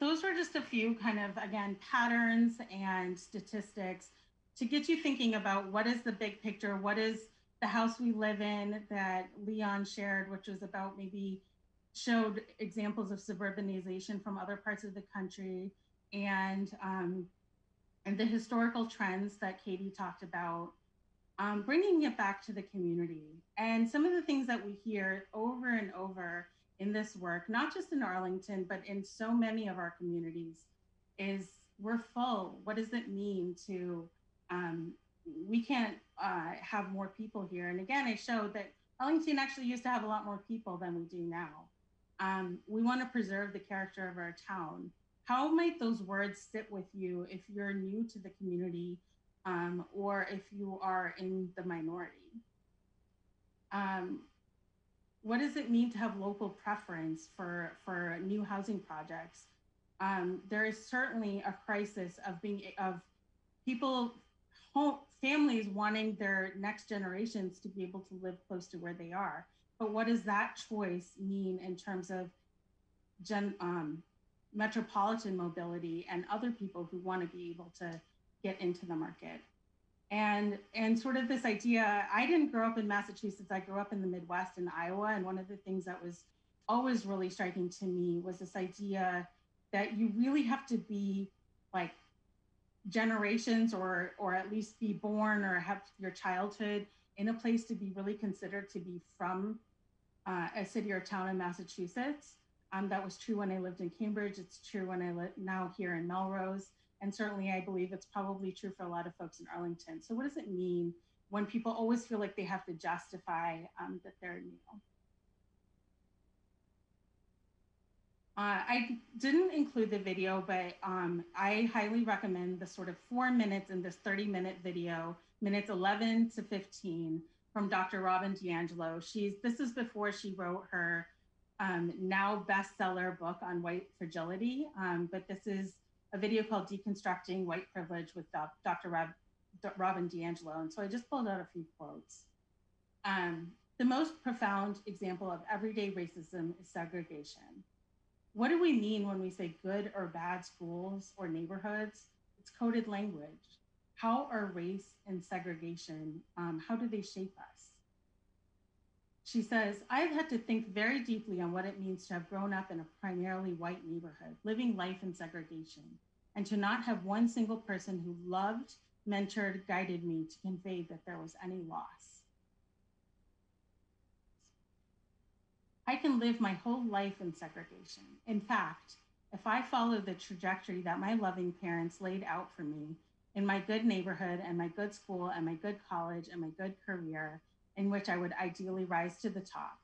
those were just a few kind of, again, patterns and statistics to get you thinking about what is the big picture, what is the house we live in that Leon shared, which was about maybe showed examples of suburbanization from other parts of the country, and, um, and the historical trends that Katie talked about, um, bringing it back to the community. And some of the things that we hear over and over in this work, not just in Arlington, but in so many of our communities, is we're full. What does it mean to, um, we can't uh, have more people here. And again, I showed that Arlington actually used to have a lot more people than we do now. Um, we want to preserve the character of our town. How might those words sit with you if you're new to the community um, or if you are in the minority? Um, What does it mean to have local preference for, for new housing projects? Um, there is certainly a crisis of being of people, home, families wanting their next generations to be able to live close to where they are. But what does that choice mean in terms of gen, um, metropolitan mobility and other people who want to be able to get into the market? And, and sort of this idea, I didn't grow up in Massachusetts, I grew up in the Midwest in Iowa. And one of the things that was always really striking to me was this idea that you really have to be like generations or, or at least be born or have your childhood in a place to be really considered to be from uh, a city or town in Massachusetts. Um, that was true when I lived in Cambridge, it's true when I live now here in Melrose. And certainly I believe it's probably true for a lot of folks in Arlington. So what does it mean when people always feel like they have to justify um, that they're new? Uh, I didn't include the video, but um, I highly recommend the sort of four minutes in this thirty minute video, minutes eleven to fifteen from Doctor Robin DiAngelo. She's, this is before she wrote her um, now bestseller book on white fragility, um, but this is a video called Deconstructing White Privilege with Doctor Robin DiAngelo. And so I just pulled out a few quotes. Um, the most profound example of everyday racism is segregation. What do we mean when we say good or bad schools or neighborhoods? It's coded language. How are race and segregation, um, how do they shape us? She says, I've had to think very deeply on what it means to have grown up in a primarily white neighborhood, living life in segregation, and to not have one single person who loved, mentored, guided me to convey that there was any loss. I can live my whole life in segregation. In fact, if I follow the trajectory that my loving parents laid out for me in my good neighborhood and my good school and my good college and my good career, in which I would ideally rise to the top,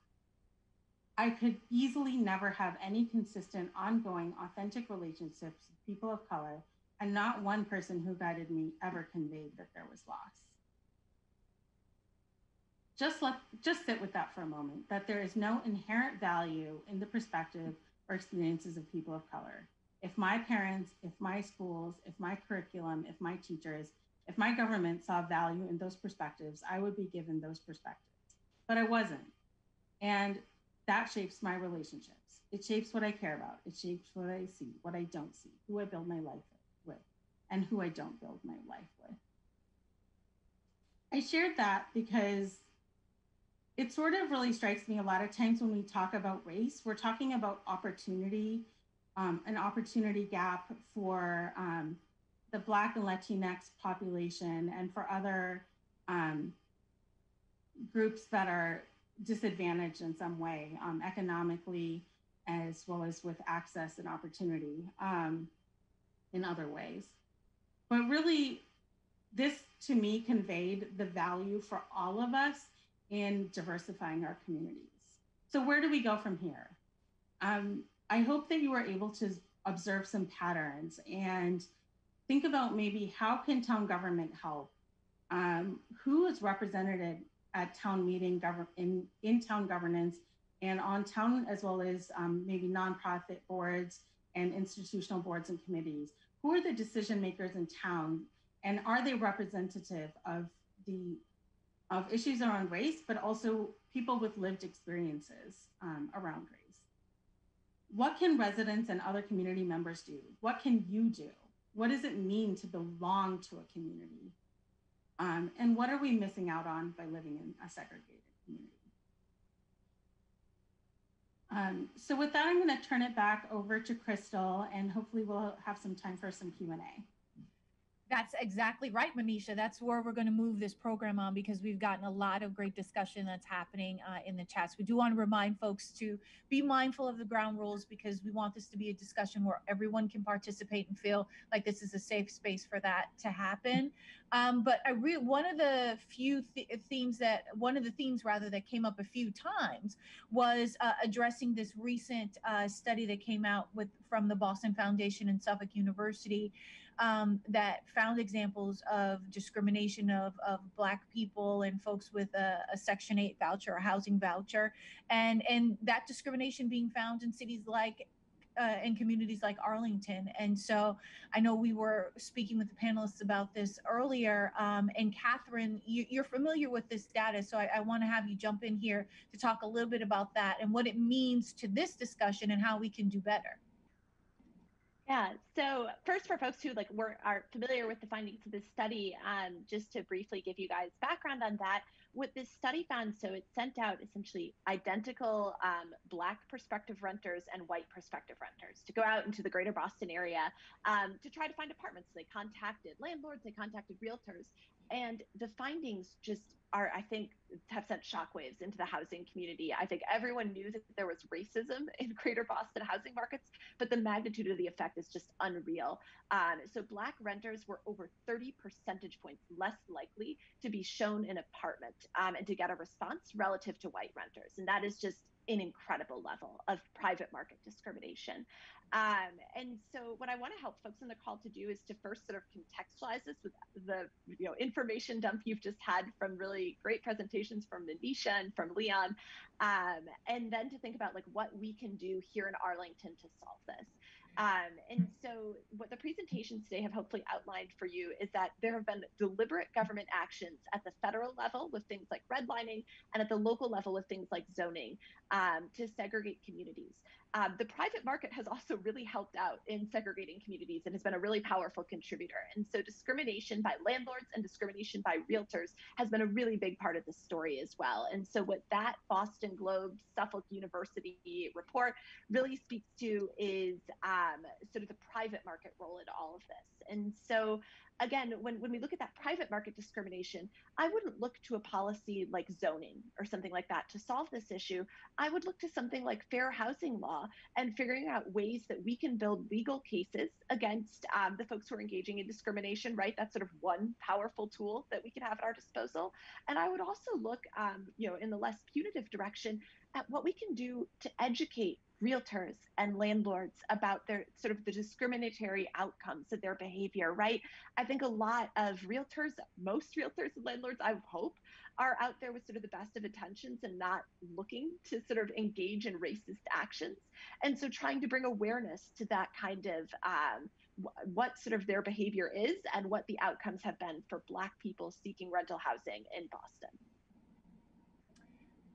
I could easily never have any consistent, ongoing, authentic relationships with people of color, and not one person who guided me ever conveyed that there was loss. Just, let, just sit with that for a moment, that there is no inherent value in the perspective or experiences of people of color. If my parents, if my schools, if my curriculum, if my teachers, if my government saw value in those perspectives, I would be given those perspectives, but I wasn't. And that shapes my relationships. It shapes what I care about. It shapes what I see, what I don't see, who I build my life with, and who I don't build my life with. I shared that because it sort of really strikes me a lot of times when we talk about race, we're talking about opportunity, um, an opportunity gap for, um, the Black and Latinx population and for other um, groups that are disadvantaged in some way, um, economically, as well as with access and opportunity um, in other ways. But really, this to me conveyed the value for all of us in diversifying our communities. So where do we go from here? Um, I hope that you were able to observe some patterns and think about maybe how can town government help? Um, who is represented at town meeting, in, in town governance and on town, as well as um, maybe nonprofit boards and institutional boards and committees? Who are the decision makers in town, and are they representative of the of issues around race, but also people with lived experiences um, around race? What can residents and other community members do? What can you do? What does it mean to belong to a community? Um, and what are we missing out on by living in a segregated community? Um, so with that, I'm going to turn it back over to Crystal, and hopefully we'll have some time for some Q and A. That's exactly right, Manisha. That's where we're going to move this program on, because we've gotten a lot of great discussion that's happening uh, in the chats. We do want to remind folks to be mindful of the ground rules, because we want this to be a discussion where everyone can participate and feel like this is a safe space for that to happen. Um, but I re one of the few th themes that one of the themes rather that came up a few times was uh, addressing this recent uh, study that came out with from the Boston Foundation and Suffolk University um, that found examples of discrimination of, of Black people and folks with a, a Section eight voucher, a housing voucher, and, and that discrimination being found in cities like, uh, in communities like Arlington. And so I know we were speaking with the panelists about this earlier, um, and Catherine, you, you're familiar with this data, so I, I want to have you jump in here to talk a little bit about that and what it means to this discussion and how we can do better. Yeah, so first, for folks who like were are familiar with the findings of this study, um, just to briefly give you guys background on that, what this study found, so it sent out essentially identical um, Black prospective renters and white prospective renters to go out into the greater Boston area um, to try to find apartments. They contacted landlords, they contacted realtors, and the findings just are, I think, have sent shockwaves into the housing community. I think everyone knew that there was racism in greater Boston housing markets, but the magnitude of the effect is just unreal. Um, so Black renters were over thirty percentage points less likely to be shown an apartment um, and to get a response relative to white renters. And that is just an incredible level of private market discrimination. Um, and so what I want to help folks in the call to do is to first sort of contextualize this with the you know information dump you've just had from really great presentations from Manisha and from Leon, um, and then to think about like what we can do here in Arlington to solve this. Um, and so what the presentations today have hopefully outlined for you is that there have been deliberate government actions at the federal level with things like redlining and at the local level with things like zoning um, to segregate communities. Um, the private market has also really helped out in segregating communities and has been a really powerful contributor. And so discrimination by landlords and discrimination by realtors has been a really big part of the story as well. And so what that Boston Globe, Suffolk University report really speaks to is um, Um, sort of the private market role in all of this. And so again, when, when we look at that private market discrimination, I wouldn't look to a policy like zoning or something like that to solve this issue. I would look to something like fair housing law and figuring out ways that we can build legal cases against um, the folks who are engaging in discrimination, right? That's sort of one powerful tool that we can have at our disposal. And I would also look, um, you know, in the less punitive direction at what we can do to educate realtors and landlords about their sort of the discriminatory outcomes of their behavior, right? I think a lot of realtors, most realtors and landlords, I hope, are out there with sort of the best of intentions and not looking to sort of engage in racist actions. And so trying to bring awareness to that kind of um, what sort of their behavior is and what the outcomes have been for Black people seeking rental housing in Boston.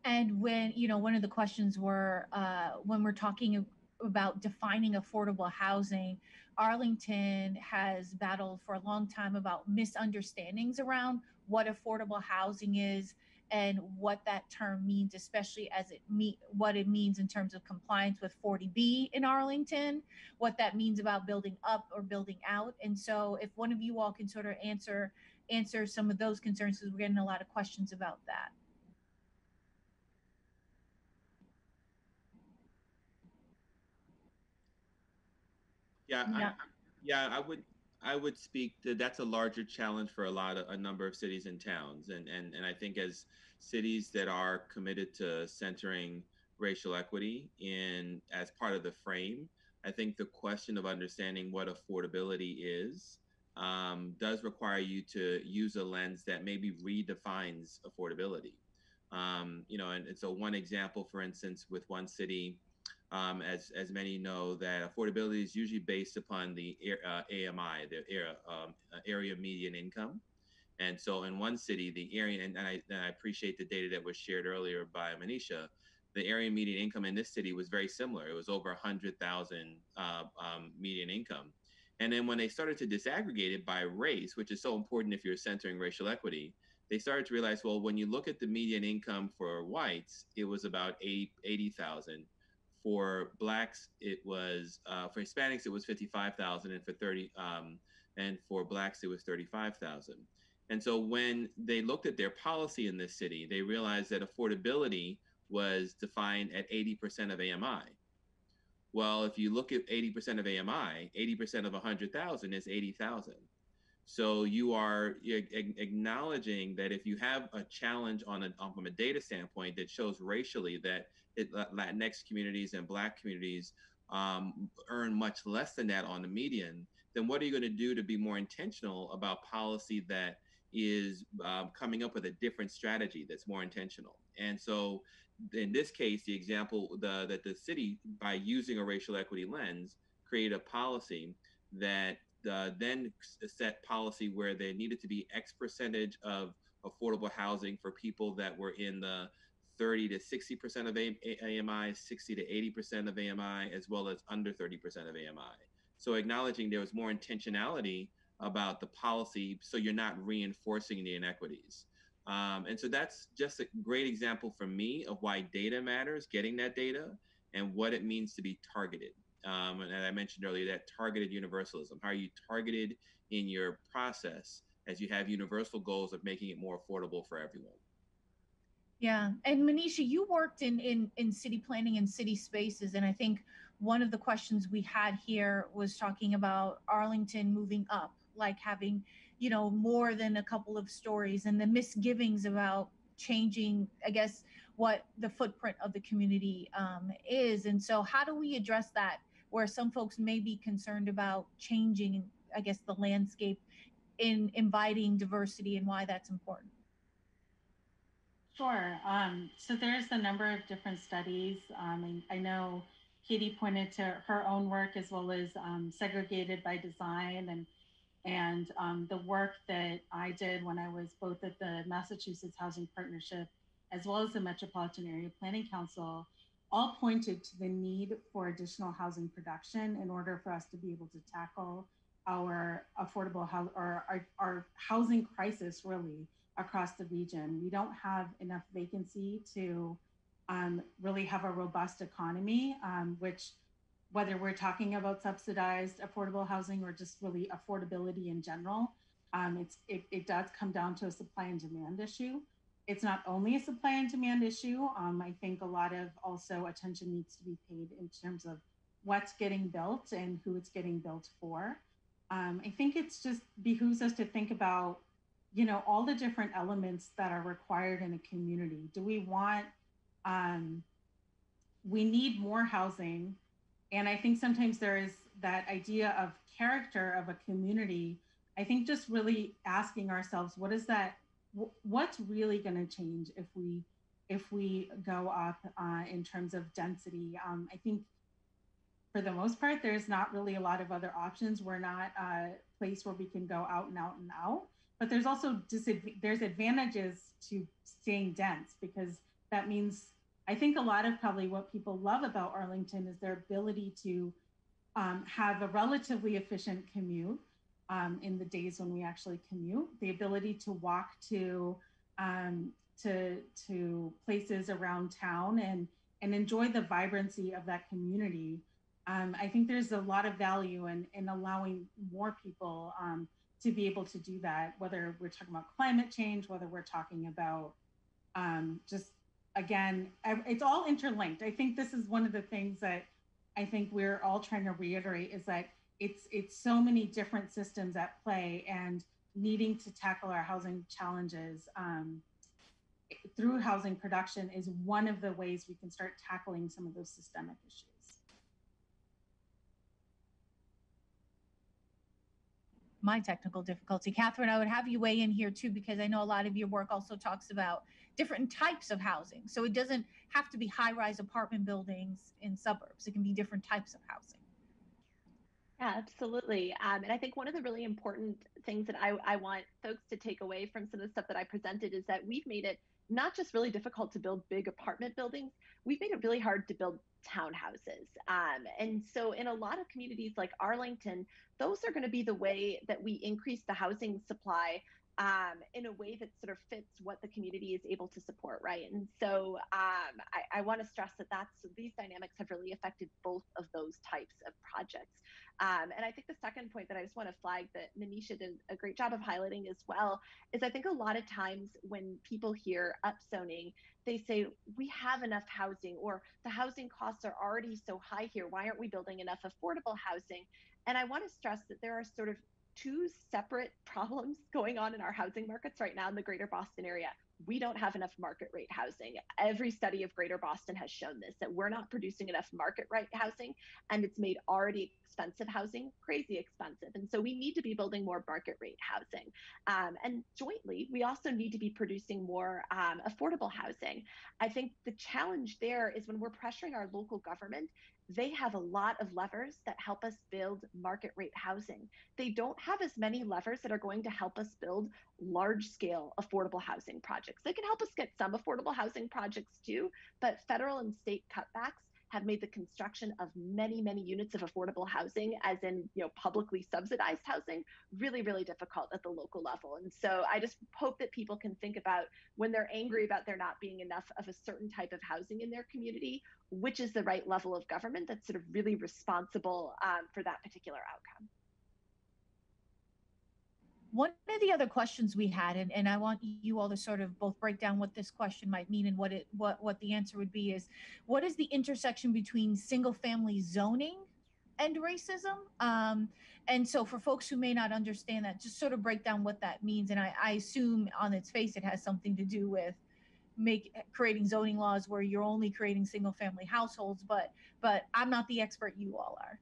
And when, you know, one of the questions were, uh, when we're talking about defining affordable housing, Arlington has battled for a long time about misunderstandings around what affordable housing is and what that term means, especially as it me- what it means in terms of compliance with forty B in Arlington, what that means about building up or building out. And so if one of you all can sort of answer, answer some of those concerns, because we're getting a lot of questions about that. Yeah, yeah. I, yeah, I would I would speak to that's a larger challenge for a lot of a number of cities and towns. And, and, and I think as cities that are committed to centering racial equity in as part of the frame, I think the question of understanding what affordability is um, does require you to use a lens that maybe redefines affordability. Um, you know, and, and so one example, for instance, with one city, Um, as, as many know, that affordability is usually based upon the uh, A M I, the area, um, area median income. And so in one city, the area, and I, and I appreciate the data that was shared earlier by Manisha, the area median income in this city was very similar. It was over one hundred thousand uh, um, median income. And then when they started to disaggregate it by race, which is so important if you're centering racial equity, they started to realize, well, when you look at the median income for whites, it was about eighty thousand. For blacks, it was uh, for Hispanics, it was fifty-five thousand, and for thirty, um, and for blacks, it was thirty-five thousand. And so when they looked at their policy in this city, they realized that affordability was defined at eighty percent of A M I. Well, if you look at eighty percent of A M I, eighty percent of one hundred thousand is eighty thousand. So you are acknowledging that if you have a challenge on a, from a data standpoint that shows racially that it, Latinx communities and Black communities um, earn much less than that on the median, then what are you going to do to be more intentional about policy that is uh, coming up with a different strategy that's more intentional? And so in this case, the example the, that the city, by using a racial equity lens, created a policy that Uh, then set policy where there needed to be X percentage of affordable housing for people that were in the thirty to sixty percent of A M I, sixty to eighty percent of A M I, as well as under thirty percent of A M I. So acknowledging there was more intentionality about the policy, so you're not reinforcing the inequities. Um, and so that's just a great example for me of why data matters, getting that data, and what it means to be targeted. Um, and I mentioned earlier that targeted universalism. How are you targeted in your process as you have universal goals of making it more affordable for everyone? Yeah, and Manisha, you worked in, in, in city planning and city spaces, and I think one of the questions we had here was talking about Arlington moving up, like having, you know, more than a couple of stories, and the misgivings about changing, I guess, what the footprint of the community um, is. And so how do we address that, where some folks may be concerned about changing, I guess, the landscape in inviting diversity, and why that's important? Sure. Um, so there's a number of different studies. Um, I know Katie pointed to her own work, as well as um, Segregated by Design, and, and um, the work that I did when I was both at the Massachusetts Housing Partnership, as well as the Metropolitan Area Planning Council, all pointed to the need for additional housing production in order for us to be able to tackle our affordable house or our, our housing crisis really across the region. We don't have enough vacancy to um, really have a robust economy, um, which, whether we're talking about subsidized affordable housing or just really affordability in general, um, it's, it, it does come down to a supply and demand issue. It's not only a supply and demand issue. Um, I think a lot of also attention needs to be paid in terms of what's getting built and who it's getting built for. Um, I think it's just behooves us to think about, you know, all the different elements that are required in a community. Do we want, um, we need more housing. And I think sometimes there is that idea of character of a community. I think just really asking ourselves, what is that? What's really going to change if we if we go up uh, in terms of density? Um, I think for the most part, there's not really a lot of other options. We're not a place where we can go out and out and out. But there's also disadv- there's advantages to staying dense, because that means, I think a lot of probably what people love about Arlington is their ability to um, have a relatively efficient commute. Um, in the days when we actually commute, the ability to walk to um, to to places around town and and enjoy the vibrancy of that community. Um, I think there's a lot of value in, in allowing more people um, to be able to do that, whether we're talking about climate change, whether we're talking about um, just, again, it's all interlinked. I think this is one of the things that I think we're all trying to reiterate is that it's it's so many different systems at play and needing to tackle our housing challenges um, through housing production is one of the ways we can start tackling some of those systemic issues. My technical difficulty. Catherine, I would have you weigh in here too, because I know a lot of your work also talks about different types of housing. So it doesn't have to be high-rise apartment buildings in suburbs. It can be different types of housing. Yeah, absolutely. Um, and I think one of the really important things that I, I want folks to take away from some of the stuff that I presented is that we've made it not just really difficult to build big apartment buildings, we've made it really hard to build townhouses. Um, and so in a lot of communities like Arlington, those are going to be the way that we increase the housing supply um, in a way that sort of fits what the community is able to support, right? And so um, I, I want to stress that that's, these dynamics have really affected both of those types of projects. Um, and I think the second point that I just want to flag that Manisha did a great job of highlighting as well is I think a lot of times when people hear upzoning, they say, we have enough housing, or the housing costs are already so high here. Why aren't we building enough affordable housing? And I want to stress that there are sort of two separate problems going on in our housing markets right now in the greater Boston area. We don't have enough market rate housing. Every study of greater Boston has shown this, that we're not producing enough market rate housing, and it's made already expensive housing crazy expensive. And so we need to be building more market rate housing. Um, and jointly, we also need to be producing more um, affordable housing. I think the challenge there is when we're pressuring our local government, they have a lot of levers that help us build market rate housing. They don't have as many levers that are going to help us build large scale affordable housing projects. They can help us get some affordable housing projects too, but federal and state cutbacks have made the construction of many, many units of affordable housing, as in, you know, publicly subsidized housing, really, really difficult at the local level. And so I just hope that people can think about when they're angry about there not being enough of a certain type of housing in their community, which is the right level of government that's sort of really responsible um, for that particular outcome. One of the other questions we had, and, and I want you all to sort of both break down what this question might mean and what it what what the answer would be, is what is the intersection between single family zoning and racism? Um, and so for folks who may not understand that, just sort of break down what that means. And I, I assume on its face, it has something to do with make creating zoning laws where you're only creating single family households, but but I'm not the expert, you all are.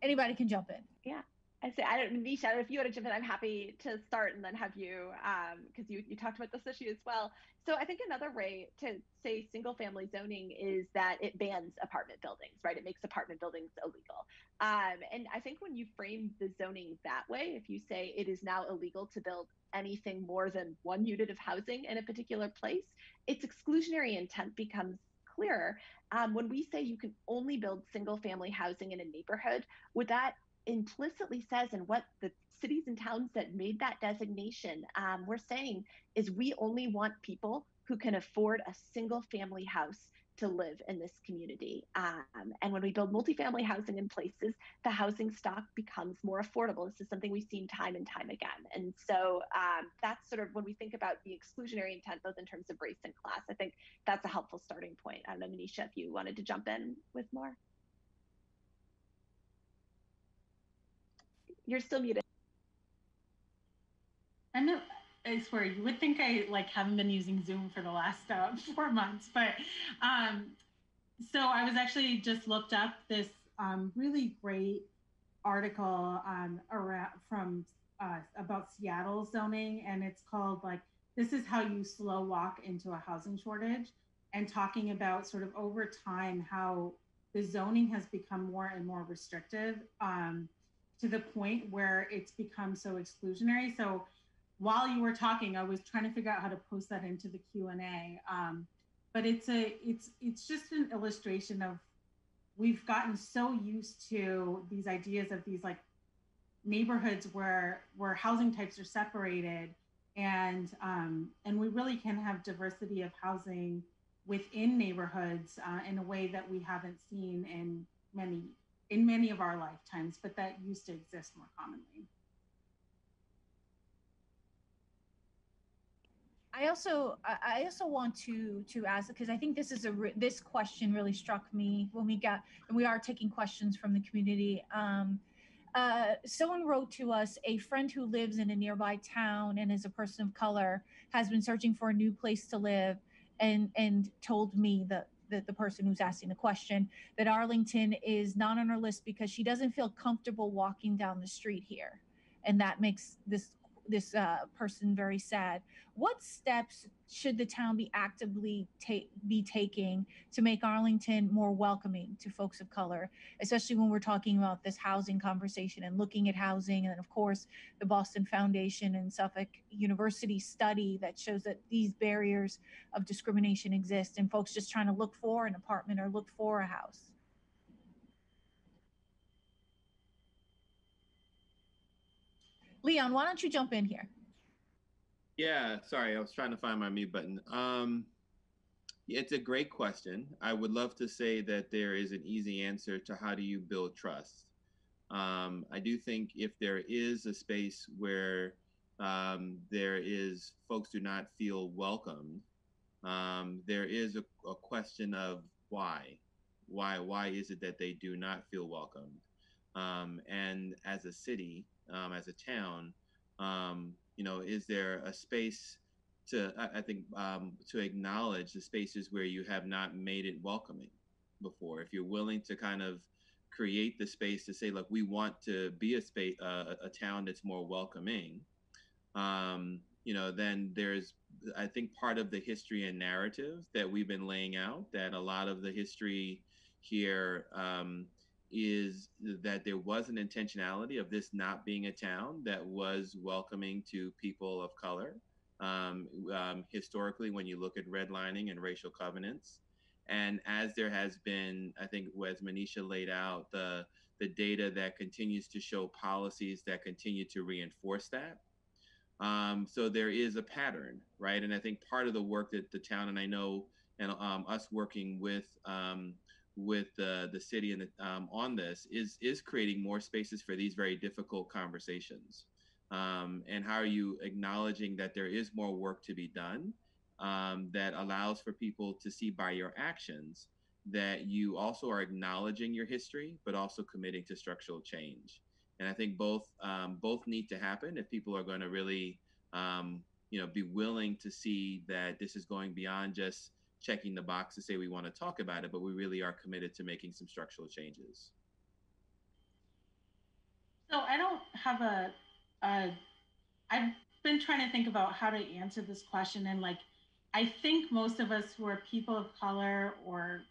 Anybody can jump in. Yeah, I say I don't, Nisha, I don't know if you want to jump in. I'm happy to start and then have you, because um, you you talked about this issue as well. So I think another way to say single family zoning is that it bans apartment buildings, right? It makes apartment buildings illegal. Um, and I think when you frame the zoning that way, if you say it is now illegal to build anything more than one unit of housing in a particular place, its exclusionary intent becomes clearer. Um, when we say you can only build single family housing in a neighborhood, what that implicitly says and what the cities and towns that made that designation um, were saying is we only want people who can afford a single family house to live in this community. Um, and when we build multifamily housing in places, the housing stock becomes more affordable. This is something we've seen time and time again. And so um, that's sort of when we think about the exclusionary intent, both in terms of race and class, I think that's a helpful starting point. I don't know, Manisha, if you wanted to jump in with more. You're still muted. I know. I swear, you would think I like haven't been using Zoom for the last uh, four months, but um, so I was actually just looked up this um, really great article um, around from uh, about Seattle zoning, and it's called like "This is how you slow walk into a housing shortage," and talking about sort of over time how the zoning has become more and more restrictive um, to the point where it's become so exclusionary. So while you were talking, I was trying to figure out how to post that into the Q and A. Um, but it's a, it's, it's just an illustration of we've gotten so used to these ideas of these like neighborhoods where where housing types are separated, and um, and we really can have diversity of housing within neighborhoods uh, in a way that we haven't seen in many in many of our lifetimes, but that used to exist more commonly. I also I also want to to ask, because I think this is a this question really struck me when we got and we are taking questions from the community. Um, uh, someone wrote to us, a friend who lives in a nearby town and is a person of color has been searching for a new place to live, and and told me that the, the person who's asking the question that Arlington is not on her list because she doesn't feel comfortable walking down the street here, and that makes this. this uh, person very sad. What steps should the town be actively ta be taking to make Arlington more welcoming to folks of color, especially when we're talking about this housing conversation and looking at housing, and of course, the Boston Foundation and Suffolk University study that shows that these barriers of discrimination exist and folks just trying to look for an apartment or look for a house? Leon, why don't you jump in here? Yeah, sorry, I was trying to find my mute button. Um, it's a great question. I would love to say that there is an easy answer to how do you build trust. Um, I do think if there is a space where um, there is folks do not feel welcomed, um, there is a, a question of why. Why, why is it that they do not feel welcomed? Um, and as a city, Um, as a town, um, you know, is there a space to, I, I think, um, to acknowledge the spaces where you have not made it welcoming before? If you're willing to kind of create the space to say, look, we want to be a space, uh, a town that's more welcoming, um, you know, then there's, I think, part of the history and narrative that we've been laying out, that a lot of the history here, um, is that there was an intentionality of this not being a town that was welcoming to people of color. Um, um, historically, when you look at redlining and racial covenants, and as there has been, I think, as Manisha laid out, the, the data that continues to show policies that continue to reinforce that. Um, so there is a pattern, right? And I think part of the work that the town, and I know, and um, us working with um, with uh, the city and the, um, on this is is creating more spaces for these very difficult conversations. Um, and how are you acknowledging that there is more work to be done um, that allows for people to see by your actions that you also are acknowledging your history, but also committing to structural change. And I think both um, both need to happen if people are going to really um, you know, be willing to see that this is going beyond just checking the box to say we want to talk about it, but we really are committed to making some structural changes. So I don't have a, a I've been trying to think about how to answer this question. And like, I think most of us who are people of color or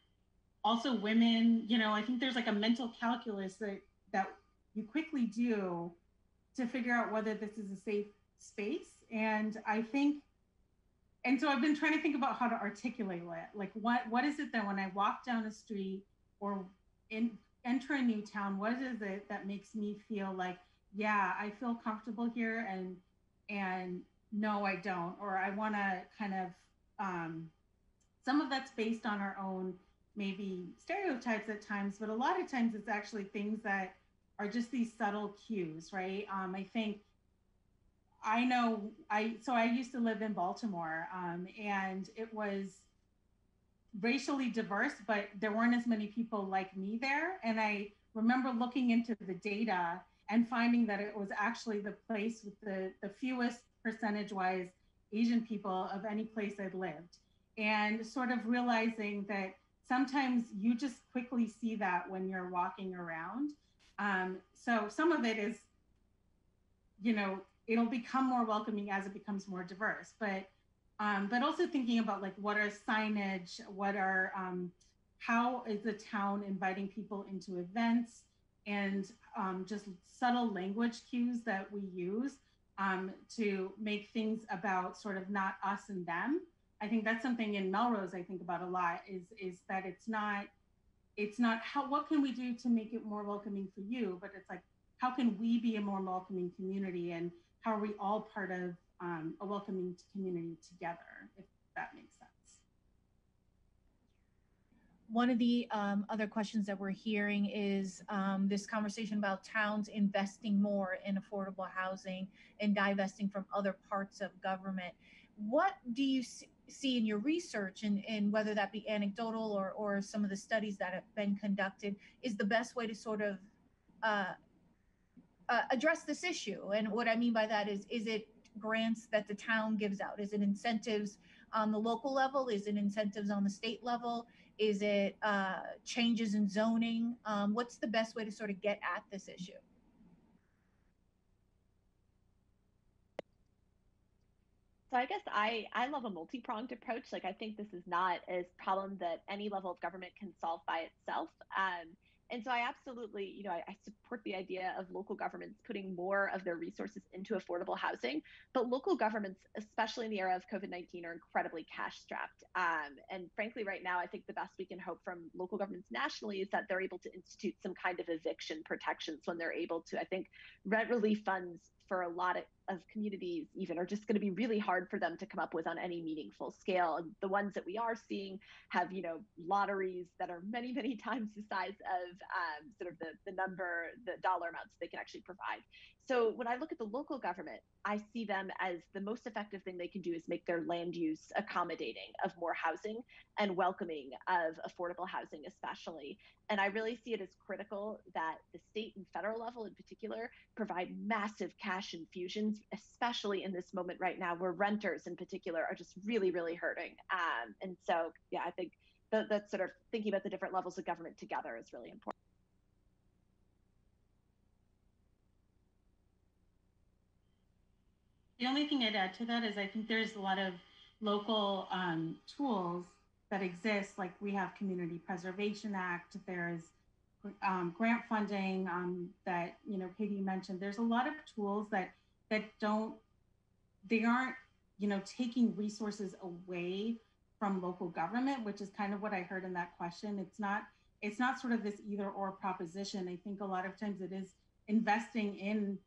also women, you know, I think there's like a mental calculus that, that you quickly do to figure out whether this is a safe space. And I think And so I've been trying to think about how to articulate it. Like, what, what is it that when I walk down a street or in, enter a new town, what is it that makes me feel like, yeah, I feel comfortable here, and and no, I don't, or I want to kind of, um, some of that's based on our own maybe stereotypes at times, but a lot of times it's actually things that are just these subtle cues, right? Um, I think I know, I so I used to live in Baltimore, um, and it was racially diverse, but there weren't as many people like me there. And I remember looking into the data and finding that it was actually the place with the, the fewest percentage-wise Asian people of any place I'd lived. And sort of realizing that sometimes you just quickly see that when you're walking around. Um, so some of it is, you know, it'll become more welcoming as it becomes more diverse, but um, but also thinking about like what are signage, what are um, how is the town inviting people into events, and um, just subtle language cues that we use um, to make things about sort of not us and them. I think that's something in Melrose I think about a lot is is that it's not it's not how what can we do to make it more welcoming for you, but it's like how can we be a more welcoming community, and how are we all part of um, a welcoming community together, if that makes sense. One of the um, other questions that we're hearing is um, this conversation about towns investing more in affordable housing and divesting from other parts of government. What do you see in your research, and, and whether that be anecdotal or, or some of the studies that have been conducted, is the best way to sort of uh, uh, address this issue? And what I mean by that is, is it grants that the town gives out? Is it incentives on the local level? Is it incentives on the state level? Is it uh, changes in zoning? Um, what's the best way to sort of get at this issue? So I guess I, I love a multi-pronged approach. Like, I think this is not a problem that any level of government can solve by itself. Um, and so I absolutely, you know, I, I support the idea of local governments putting more of their resources into affordable housing, but local governments, especially in the era of COVID nineteen, are incredibly cash strapped. Um, and frankly, right now, I think the best we can hope from local governments nationally is that they're able to institute some kind of eviction protections when they're able to. I think rent relief funds for a lot of, of communities even are just going to be really hard for them to come up with on any meaningful scale. And the ones that we are seeing have, you know, lotteries that are many, many times the size of um, sort of the, the number, the dollar amounts they can actually provide. So when I look at the local government, I see them as the most effective thing they can do is make their land use accommodating of more housing and welcoming of affordable housing especially. And I really see it as critical that the state and federal level in particular provide massive cash infusions, especially in this moment right now where renters in particular are just really, really hurting. Um, and so, yeah, I think that, that sort of thinking about the different levels of government together is really important. The only thing I'd add to that is I think there's a lot of local um, tools that exist, like we have Community Preservation Act, there's um, grant funding um, that, you know, Katie mentioned. There's a lot of tools that that don't, they aren't, you know, taking resources away from local government, which is kind of what I heard in that question. It's not, it's not sort of this either or proposition. I think a lot of times it is investing in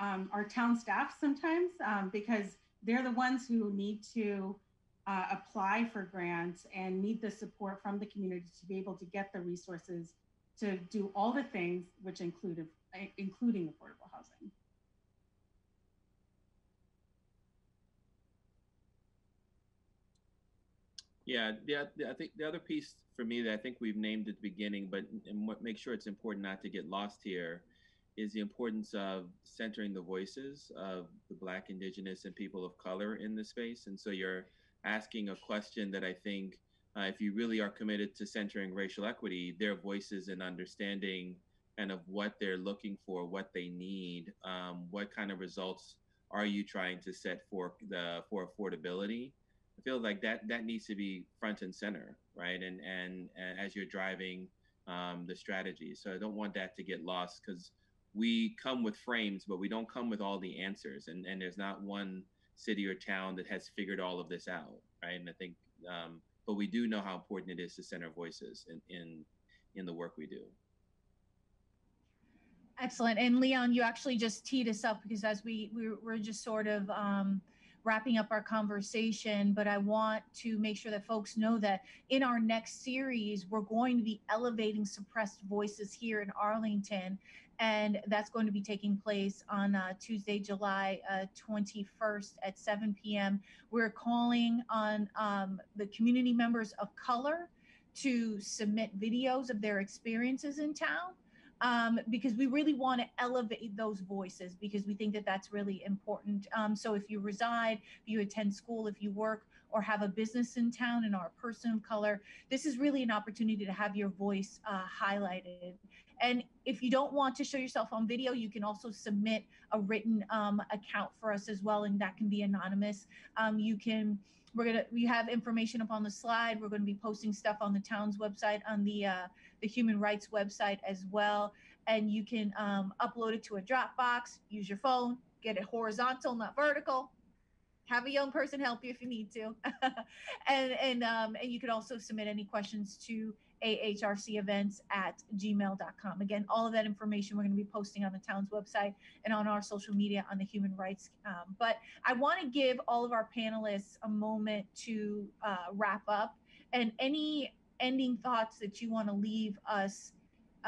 Um, our town staff sometimes, um, because they're the ones who need to uh, apply for grants and need the support from the community to be able to get the resources to do all the things, which include, including affordable housing. Yeah, the, the, I think the other piece for me that I think we've named at the beginning, but and what make sure it's important not to get lost here, is the importance of centering the voices of the Black, Indigenous, and people of color in this space. And so you're asking a question that I think uh, if you really are committed to centering racial equity, their voices and understanding and of what they're looking for, what they need, um, what kind of results are you trying to set for the for affordability? I feel like that that needs to be front and center, right? And, and, and as you're driving um, the strategy. So I don't want that to get lost, because we come with frames, but we don't come with all the answers. And, and there's not one city or town that has figured all of this out, right? And I think, um, but we do know how important it is to center voices in, in, in the work we do. Excellent. And Leon, you actually just teed us up, because as we, we're, we're just sort of um, wrapping up our conversation, but I want to make sure that folks know that in our next series, we're going to be elevating suppressed voices here in Arlington. And that's going to be taking place on uh, Tuesday, July uh, twenty-first at seven p m We're calling on um, the community members of color to submit videos of their experiences in town, um, because we really want to elevate those voices, because we think that that's really important. Um, so if you reside, if you attend school, if you work, or have a business in town and are a person of color, this is really an opportunity to have your voice uh, highlighted. And if you don't want to show yourself on video, you can also submit a written um, account for us as well, and that can be anonymous. Um, you can, we're gonna, we have information up on the slide. We're gonna be posting stuff on the town's website, on the, uh, the human rights website as well. And you can um, upload it to a Dropbox, use your phone, get it horizontal, not vertical. Have a young person help you if you need to. and, and, um, and you can also submit any questions to a h r c events at gmail dot com. Again, all of that information we're going to be posting on the town's website and on our social media on the human rights. Um, but I want to give all of our panelists a moment to uh, wrap up, and any ending thoughts that you want to leave us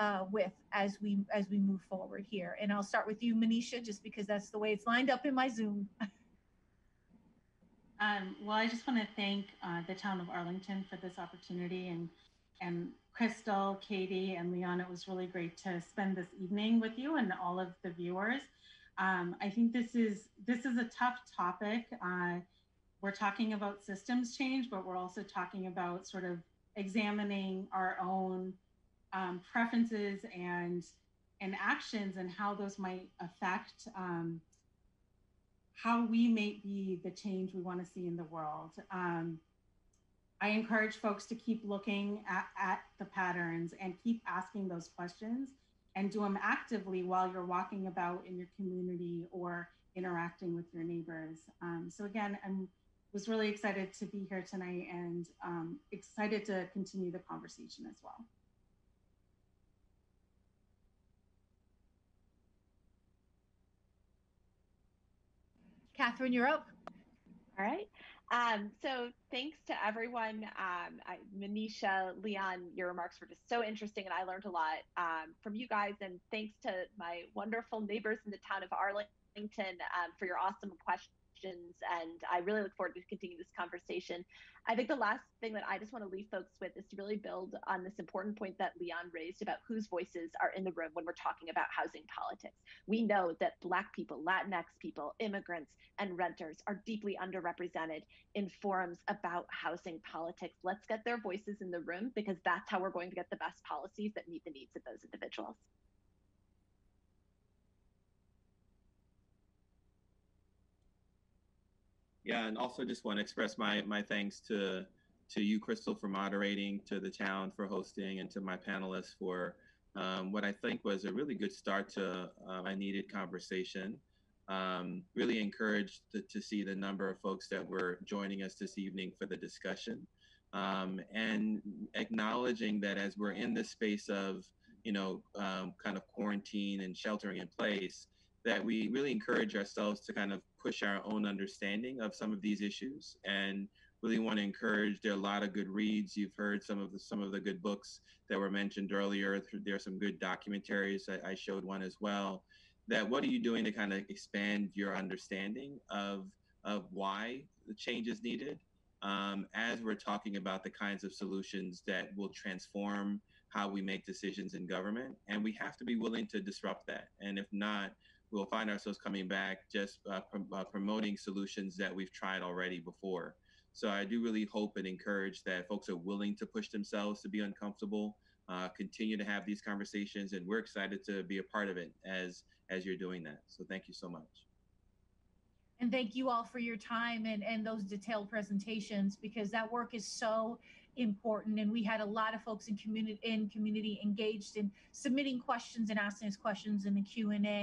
Uh, with as we as we move forward here. And I'll start with you, Manisha, just because that's the way it's lined up in my Zoom. um, well, I just want to thank uh, the town of Arlington for this opportunity, and and Crystal, Katie, and Leon. It was really great to spend this evening with you and all of the viewers. Um, I think this is this is a tough topic. Uh, we're talking about systems change, but we're also talking about sort of examining our own Um, preferences and and actions, and how those might affect um, how we may be the change we want to see in the world. Um, I encourage folks to keep looking at, at the patterns and keep asking those questions, and do them actively while you're walking about in your community or interacting with your neighbors. Um, so again, I'm was really excited to be here tonight, and um, excited to continue the conversation as well. Catherine, you're up. All right. Um, so thanks to everyone. Um, I, Manisha, Leon, your remarks were just so interesting, and I learned a lot um, from you guys. And thanks to my wonderful neighbors in the town of Arlington um, for your awesome questions. And I really look forward to continuing this conversation. I think the last thing that I just want to leave folks with is to really build on this important point that Leon raised about whose voices are in the room when we're talking about housing politics. We know that Black people, Latinx people, immigrants, and renters are deeply underrepresented in forums about housing politics. Let's get their voices in the room, because that's how we're going to get the best policies that meet the needs of those individuals. Yeah, and also just want to express my my thanks to to you, Crystal, for moderating, to the town for hosting, and to my panelists for um, what I think was a really good start to uh, a needed conversation. Um, really encouraged to, to see the number of folks that were joining us this evening for the discussion, um, and acknowledging that as we're in this space of, you know, um, kind of quarantine and sheltering in place, that we really encourage ourselves to kind of push our own understanding of some of these issues, and really want to encourage. There are a lot of good reads. You've heard some of the some of the good books that were mentioned earlier. There are some good documentaries. I, I showed one as well. That what are you doing to kind of expand your understanding of of why the change is needed, um, as we're talking about the kinds of solutions that will transform how we make decisions in government, and we have to be willing to disrupt that. And if not, we'll find ourselves coming back just uh, prom uh, promoting solutions that we've tried already before. So I do really hope and encourage that folks are willing to push themselves to be uncomfortable, uh, continue to have these conversations, and we're excited to be a part of it as, as you're doing that. So thank you so much. And thank you all for your time and, and those detailed presentations, because that work is so important. And we had a lot of folks in community in community engaged in submitting questions and asking us questions in the Q and A.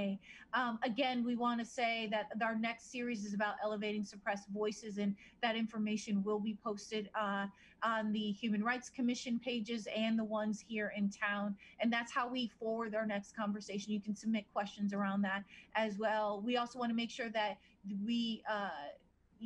Um, again, we want to say that our next series is about elevating suppressed voices, and that information will be posted uh, on the Human Rights Commission pages and the ones here in town. And that's how we forward our next conversation. You can submit questions around that as well. We also want to make sure that we uh,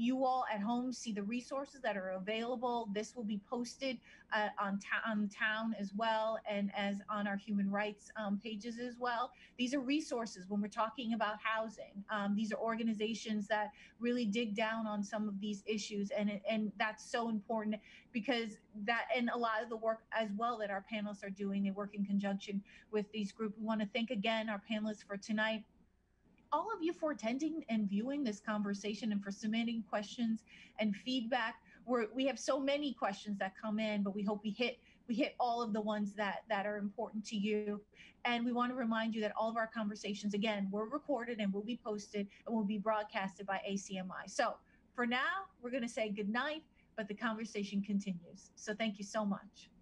you all at home see the resources that are available. This will be posted uh, on, on town as well, and as on our human rights um, pages as well. These are resources when we're talking about housing. Um, these are organizations that really dig down on some of these issues, and, and that's so important, because that, and a lot of the work as well that our panelists are doing, they work in conjunction with these groups. We want to thank again our panelists for tonight, all of you for attending and viewing this conversation, and for submitting questions and feedback. We're, we have so many questions that come in, but we hope we hit we hit all of the ones that, that are important to you. And we want to remind you that all of our conversations, again, were recorded and will be posted and will be broadcasted by A C M I. So for now, we're going to say good night, but the conversation continues. So thank you so much.